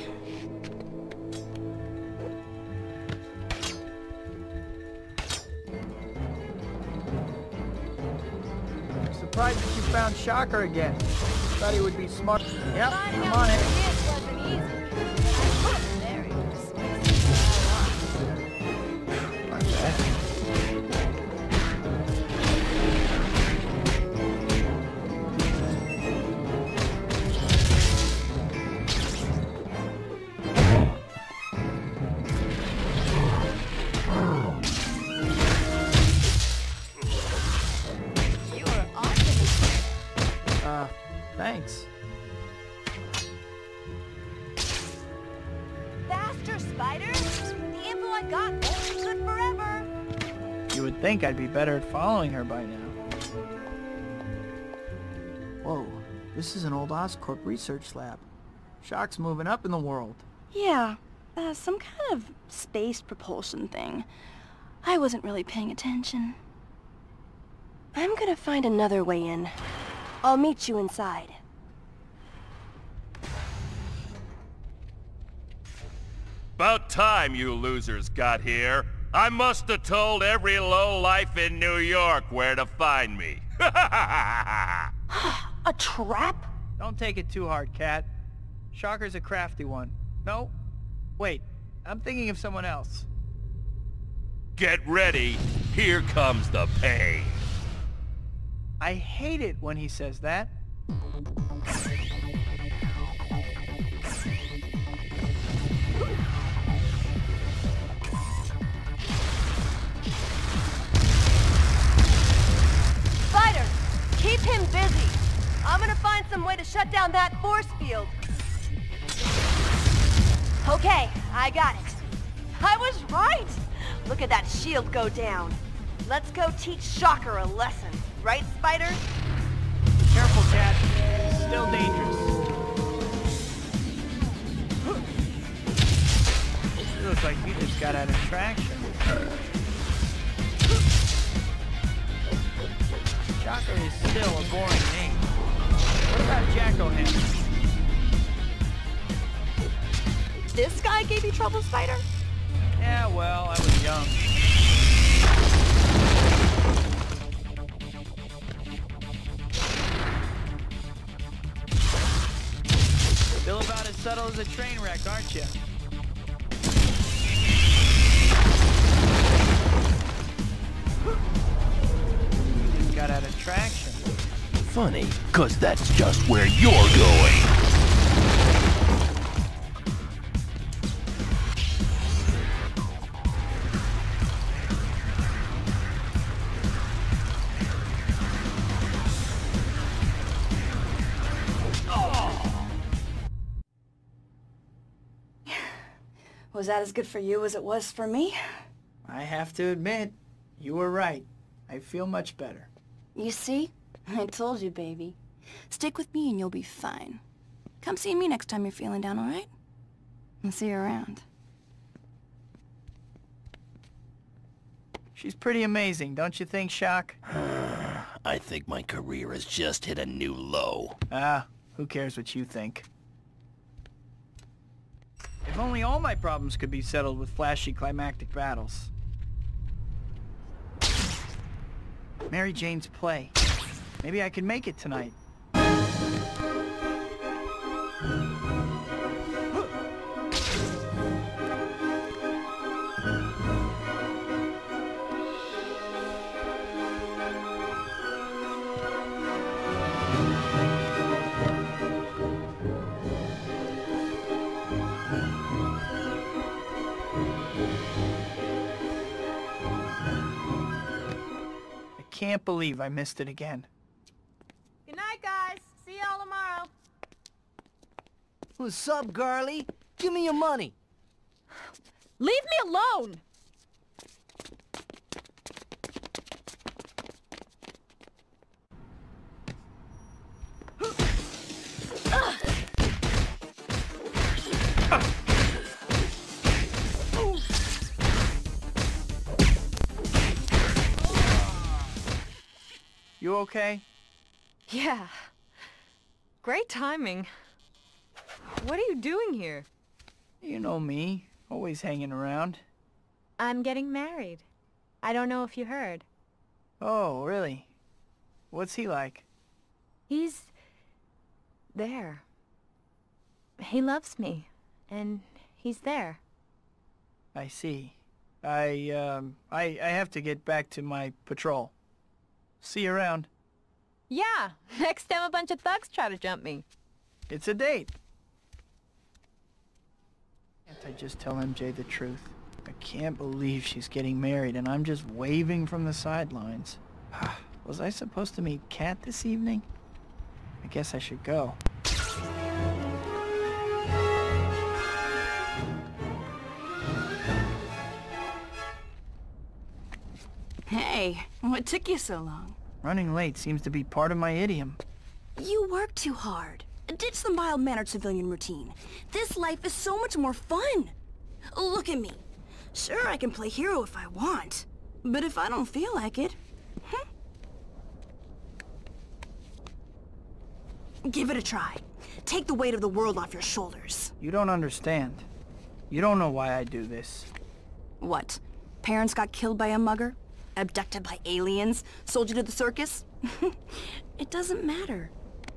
Surprised that you found Shocker again. Thought he would be smart. Yep, I'm on it. My Thanks. Faster, Spider! The info I got won't be good forever! You would think I'd be better at following her by now. Whoa, this is an old Oscorp research lab. Shock's moving up in the world. Yeah, some kind of space propulsion thing. I wasn't really paying attention. I'm gonna find another way in. I'll meet you inside. About time you losers got here. I must have told every lowlife in New York where to find me. A trap? Don't take it too hard, Cat. Shocker's a crafty one. No? Wait, I'm thinking of someone else. Get ready. Here comes the pain. I hate it when he says that. Spider, keep him busy. I'm gonna find some way to shut down that force field. Okay, I got it. I was right. Look at that shield go down. Let's go teach Shocker a lesson. Right, Spider? Careful, Cat. It's still dangerous. It looks like you just got out of traction. Shocker is still a boring name. What about Jack-O-Hammer? This guy gave you trouble, Spider? Yeah, well, I was young. Still about as subtle as a train wreck, aren't you? You just got out of traction. Funny, 'cause that's just where you're going. Was that as good for you as it was for me? I have to admit, you were right. I feel much better. You see? I told you, baby. Stick with me and you'll be fine. Come see me next time you're feeling down, all right? I'll see you around. She's pretty amazing, don't you think, Shock? I think my career has just hit a new low. Ah, who cares what you think? If only all my problems could be settled with flashy climactic battles. Mary Jane's play. Maybe I can make it tonight. I can't believe I missed it again. Good night, guys. See y'all tomorrow. What's up, girlie? Give me your money. Leave me alone! You okay? Yeah. Great timing. What are you doing here? You know me. Always hanging around. I'm getting married. I don't know if you heard. Oh, really? What's he like? He's... there. He loves me. And he's there. I see. I have to get back to my patrol. See you around. Yeah, next time a bunch of thugs try to jump me. It's a date. Can't I just tell MJ the truth? I can't believe she's getting married and I'm just waving from the sidelines. Was I supposed to meet Kat this evening? I guess I should go. Hey, what took you so long? Running late seems to be part of my idiom. You work too hard. Ditch the mild-mannered civilian routine. This life is so much more fun. Look at me. Sure, I can play hero if I want. But if I don't feel like it... Give it a try. Take the weight of the world off your shoulders. You don't understand. You don't know why I do this. What? Parents got killed by a mugger, abducted by aliens, sold you to the circus. It doesn't matter.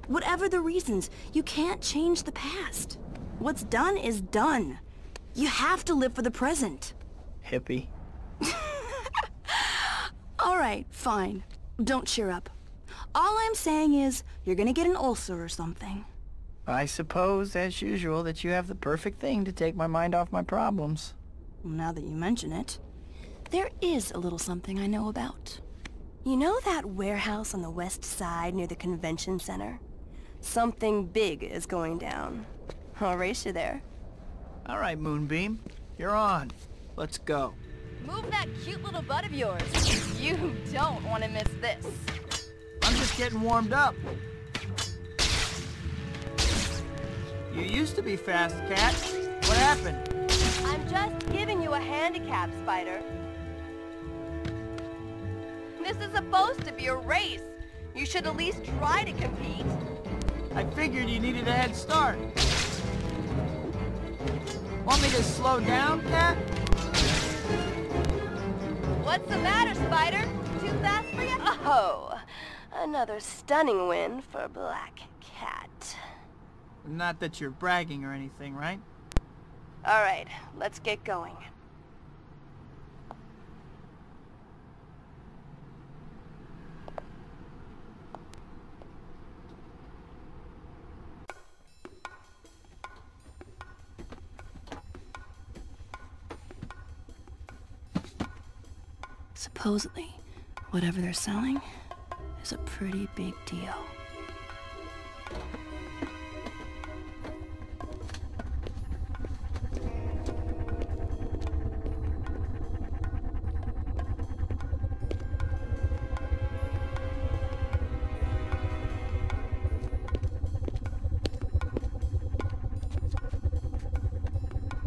Whatever the reasons, you can't change the past. What's done is done. You have to live for the present. Hippie. All right, fine. Don't cheer up. All I'm saying is, you're gonna get an ulcer or something. I suppose, as usual, that you have the perfect thing to take my mind off my problems. Well, now that you mention it, there is a little something I know about. You know that warehouse on the west side near the convention center? Something big is going down. I'll race you there. All right, Moonbeam. You're on. Let's go. Move that cute little butt of yours. You don't want to miss this. I'm just getting warmed up. You used to be fast, Cat. What happened? I'm just giving you a handicap, Spider. This is supposed to be a race. You should at least try to compete. I figured you needed a head start. Want me to slow down, Cat? What's the matter, Spider? Too fast for you? Oh, another stunning win for Black Cat. Not that you're bragging or anything, right? All right, let's get going. Supposedly, whatever they're selling is a pretty big deal.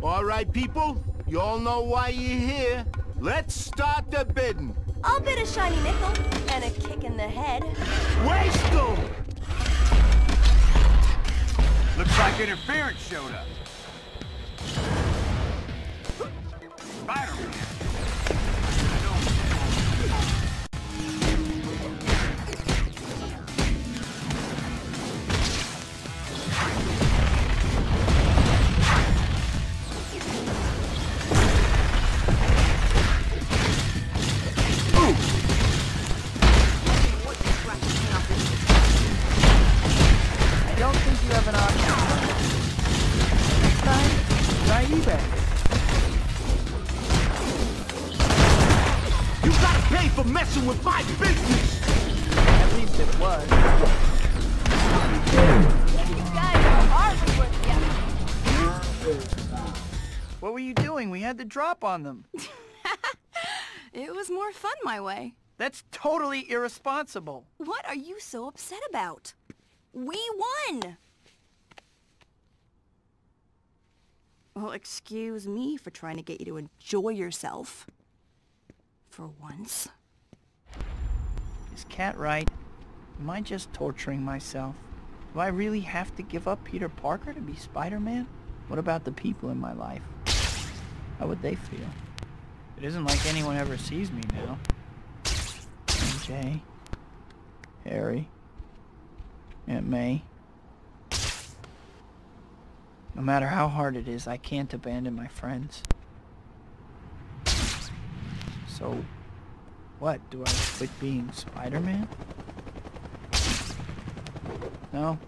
All right, people, you all know why you're here. Let's start the bidding. I'll bid a shiny nickel and a kick in the head. Wastel! Looks like interference showed up. Spider-Man. Drop on them. It was more fun my way. That's totally irresponsible. What are you so upset about? We won! Well, excuse me for trying to get you to enjoy yourself. For once. Is Cat right? Am I just torturing myself? Do I really have to give up Peter Parker to be Spider-Man? What about the people in my life? How would they feel? It isn't like anyone ever sees me now. MJ, Harry, Aunt May. No matter how hard it is, I can't abandon my friends. So, what? Do I quit being Spider-Man? No,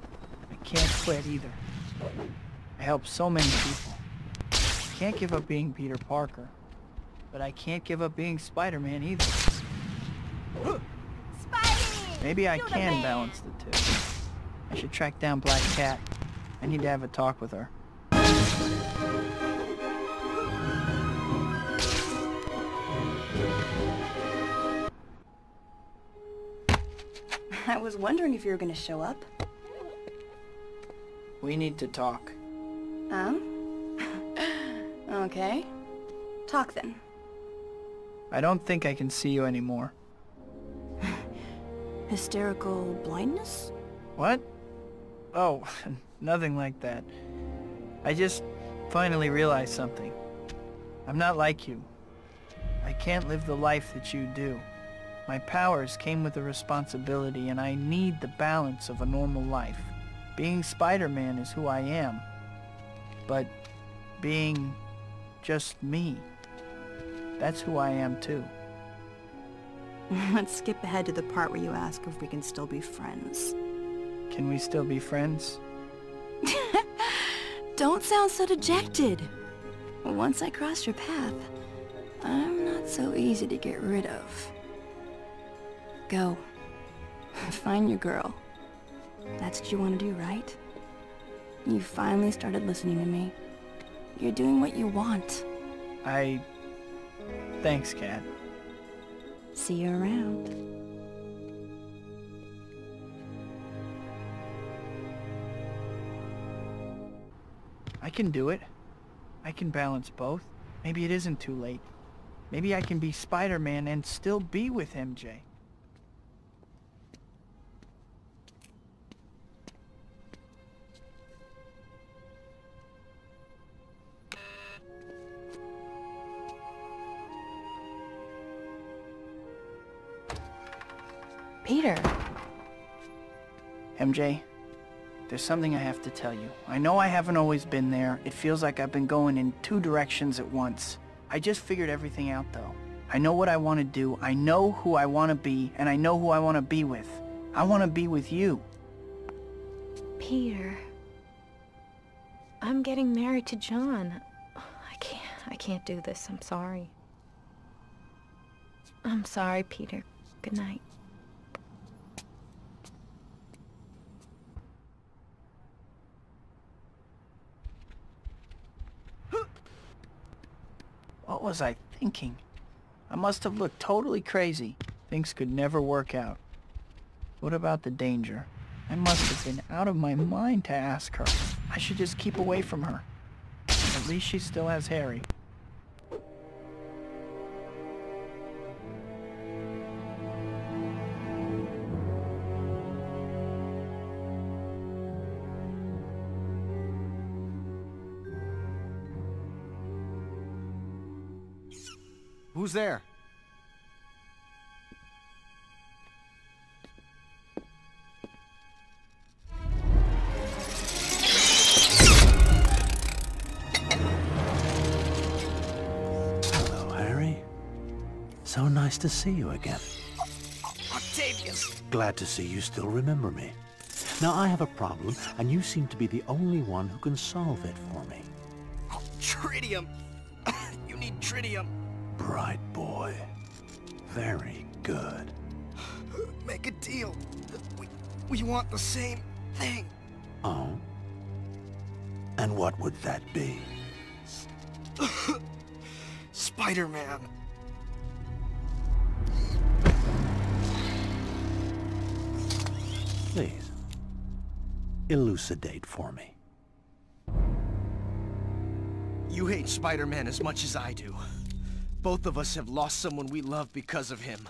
I can't quit either. I help so many people. I can't give up being Peter Parker, but I can't give up being Spider-Man either. Spidey, maybe I can balance the two. I should track down Black Cat. I need to have a talk with her. I was wondering if you were going to show up. We need to talk. Okay. Talk then. I don't think I can see you anymore. Hysterical blindness? What? Oh, nothing like that. I just finally realized something. I'm not like you. I can't live the life that you do. My powers came with a responsibility, and I need the balance of a normal life. Being Spider-Man is who I am, but being just me, that's who I am too. Let's skip ahead to the part where you ask if we can still be friends. Can we still be friends? Don't sound so dejected. Once I crossed your path, I'm not so easy to get rid of. Go. Find your girl. That's what you want to do, right? You finally started listening to me. You're doing what you want. Thanks, Cat. See you around. I can do it. I can balance both. Maybe it isn't too late. Maybe I can be Spider-Man and still be with MJ. Peter. MJ, there's something I have to tell you. I know I haven't always been there. It feels like I've been going in two directions at once. I just figured everything out, though. I know what I want to do, I know who I want to be, and I know who I want to be with. I want to be with you. Peter, I'm getting married to John. I can't do this. I'm sorry. I'm sorry, Peter. Good night. What was I thinking? I must have looked totally crazy. Things could never work out. What about the danger? I must have been out of my mind to ask her. I should just keep away from her. At least she still has Harry. Who's there? Hello, Harry. So nice to see you again. Octavius! Glad to see you still remember me. Now, I have a problem, and you seem to be the only one who can solve it for me. Oh, tritium! You need tritium. Bright boy. Very good. Make a deal. We want the same thing. Oh? And what would that be? Spider-Man. Please, elucidate for me. You hate Spider-Man as much as I do. Both of us have lost someone we love because of him.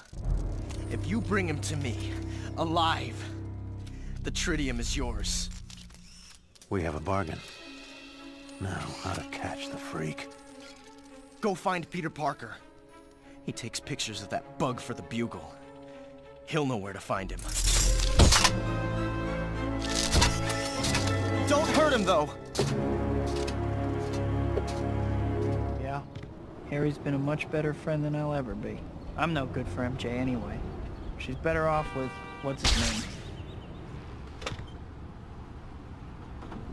If you bring him to me, alive, the tritium is yours. We have a bargain. Now, how to catch the freak? Go find Peter Parker. He takes pictures of that bug for the Bugle. He'll know where to find him. Don't hurt him, though! Harry's been a much better friend than I'll ever be. I'm no good for MJ anyway. She's better off with... what's his name?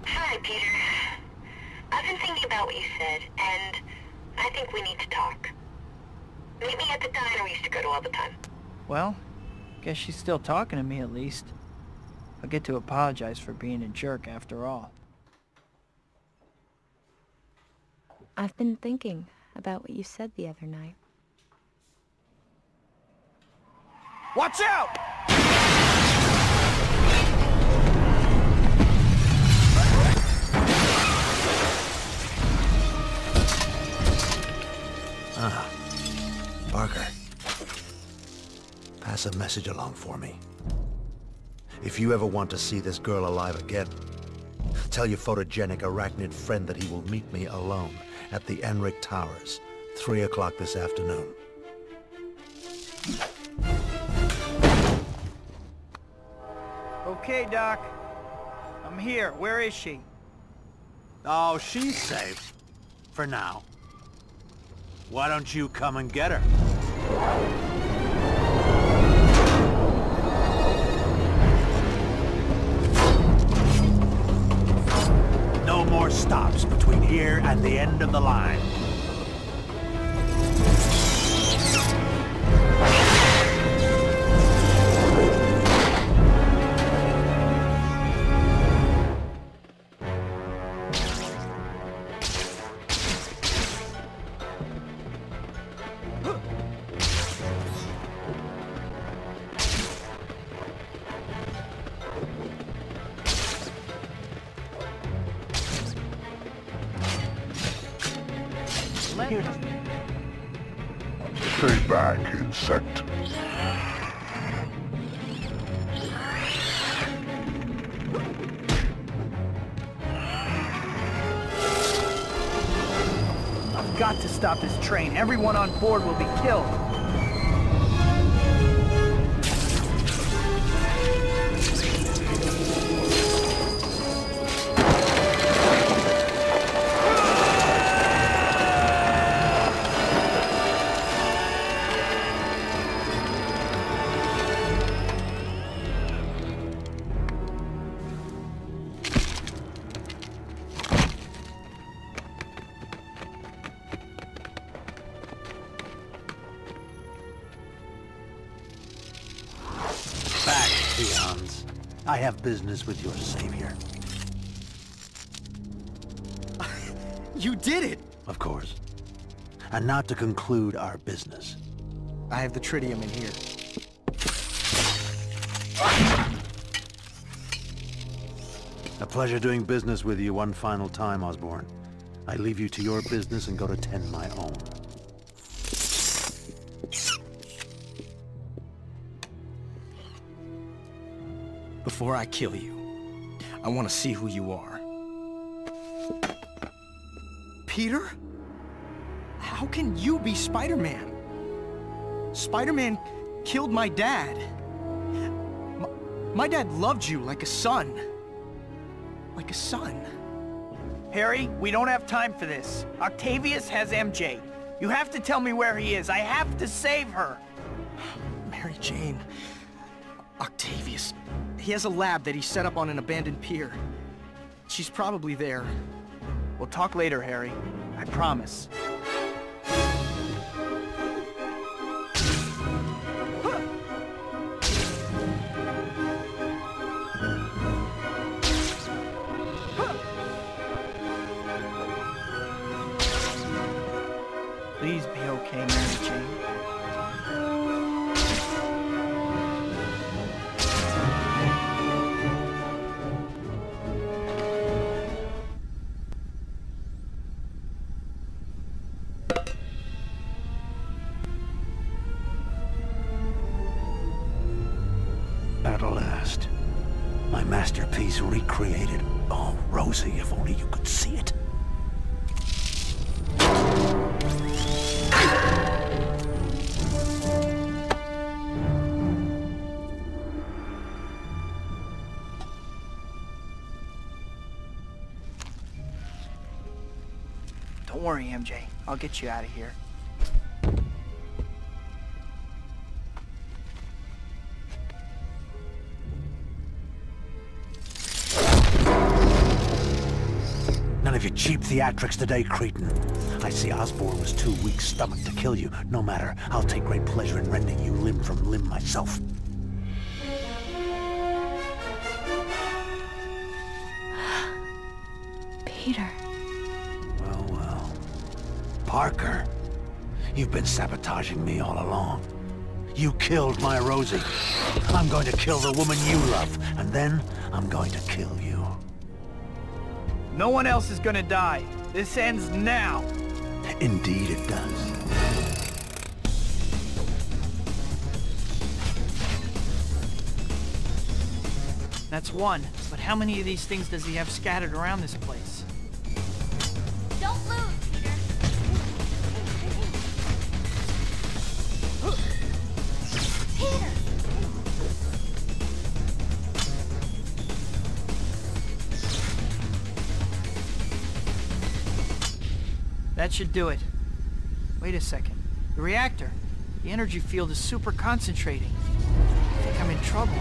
Hi, Peter. I've been thinking about what you said, and I think we need to talk. Meet me at the diner we used to go to all the time. Well, guess she's still talking to me at least. I'll get to apologize for being a jerk after all. I've been thinking about what you said the other night. Watch out! Ah, Parker. Pass a message along for me. If you ever want to see this girl alive again, tell your photogenic arachnid friend that he will meet me alone at the Enric Towers, 3 o'clock this afternoon. Okay, Doc. I'm here. Where is she? Oh, she's safe. For now. Why don't you come and get her? No more stops between here and the end of the line. Train. Everyone on board will be killed. I have business with your savior. You did it! Of course. And now to conclude our business. I have the tritium in here. A pleasure doing business with you one final time, Osborn. I leave you to your business and go to tend my own. Before I kill you, I want to see who you are. Peter? How can you be Spider-Man? Spider-Man killed my dad. My dad loved you like a son. Like a son. Harry, we don't have time for this. Octavius has MJ. You have to tell me where he is. I have to save her. Mary Jane. Octavius. He has a lab that he set up on an abandoned pier. She's probably there. We'll talk later, Harry. I promise. Please be okay, Mary Jane. Recreated. Oh, Rosie, if only you could see it. Don't worry, MJ. I'll get you out of here. Cheap theatrics today, Cretin. I see Osborn was too weak-stomached to kill you. No matter, I'll take great pleasure in rending you limb from limb myself. Peter. Well, well. Parker, you've been sabotaging me all along. You killed my Rosie. I'm going to kill the woman you love, and then I'm going to kill you. No one else is gonna die. This ends now. Indeed it does. That's one, but how many of these things does he have scattered around this place? Don't lose, Peter. That should do it. Wait a second. The reactor. The energy field is super concentrating. I think I'm in trouble.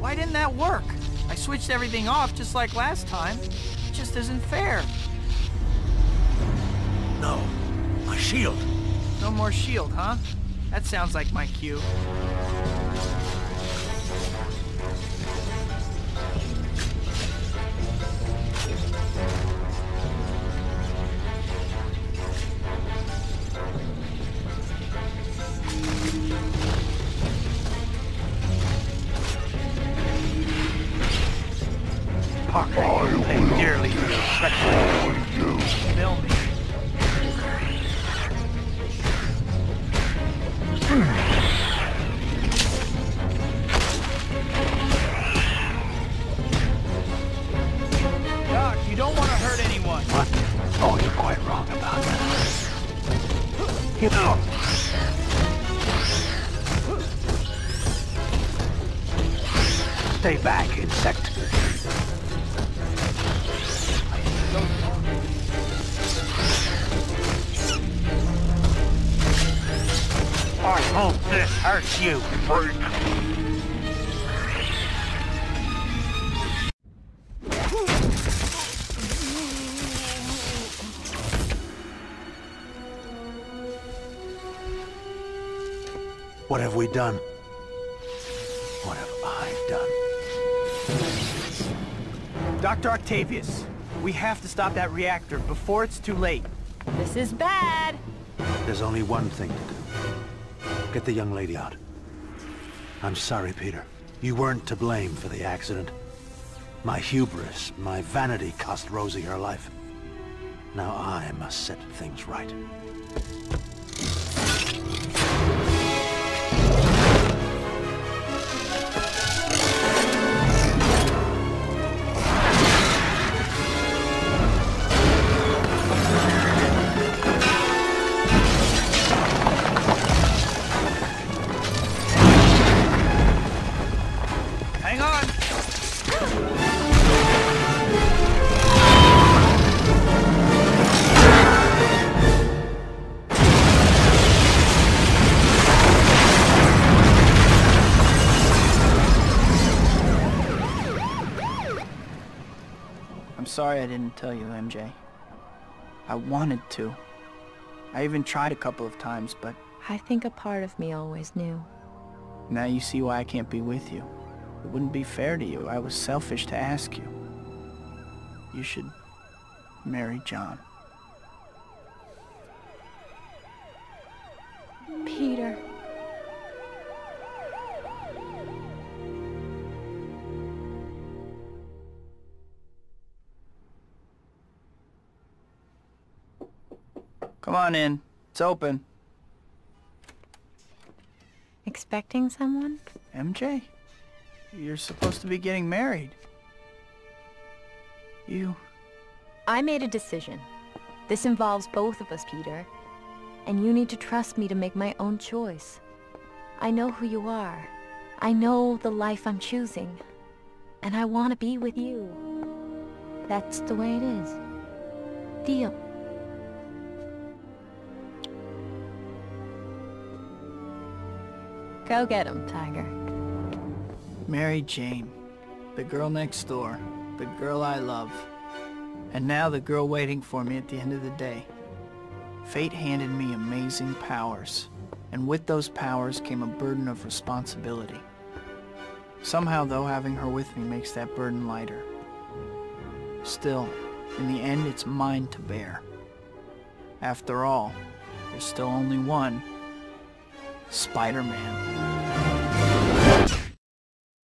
Why didn't that work? I switched everything off just like last time. It just isn't fair. No. My shield. No more shield, huh? That sounds like my cue. Parker, I dearly respect you. Kill me. Doc, you don't want to hurt anyone. What? Oh, you're quite wrong about that. Get up. Stay back, insect. I hope this hurts you, freak. What have we done? What have I done? Dr. Octavius, we have to stop that reactor before it's too late. This is bad. There's only one thing to do. Get the young lady out. I'm sorry, Peter. You weren't to blame for the accident. My hubris, my vanity cost Rosie her life. Now I must set things right. Sorry I didn't tell you, MJ. I wanted to. I even tried a couple of times, but... I think a part of me always knew. Now you see why I can't be with you. It wouldn't be fair to you. I was selfish to ask you. You should marry John. Peter. Come on in. It's open. Expecting someone? MJ? You're supposed to be getting married. You... I made a decision. This involves both of us, Peter. And you need to trust me to make my own choice. I know who you are. I know the life I'm choosing. And I want to be with you. That's the way it is. Deal. Go get him, Tiger. Mary Jane. The girl next door. The girl I love. And now the girl waiting for me at the end of the day. Fate handed me amazing powers. And with those powers came a burden of responsibility. Somehow, though, having her with me makes that burden lighter. Still, in the end, it's mine to bear. After all, there's still only one... Spider-Man.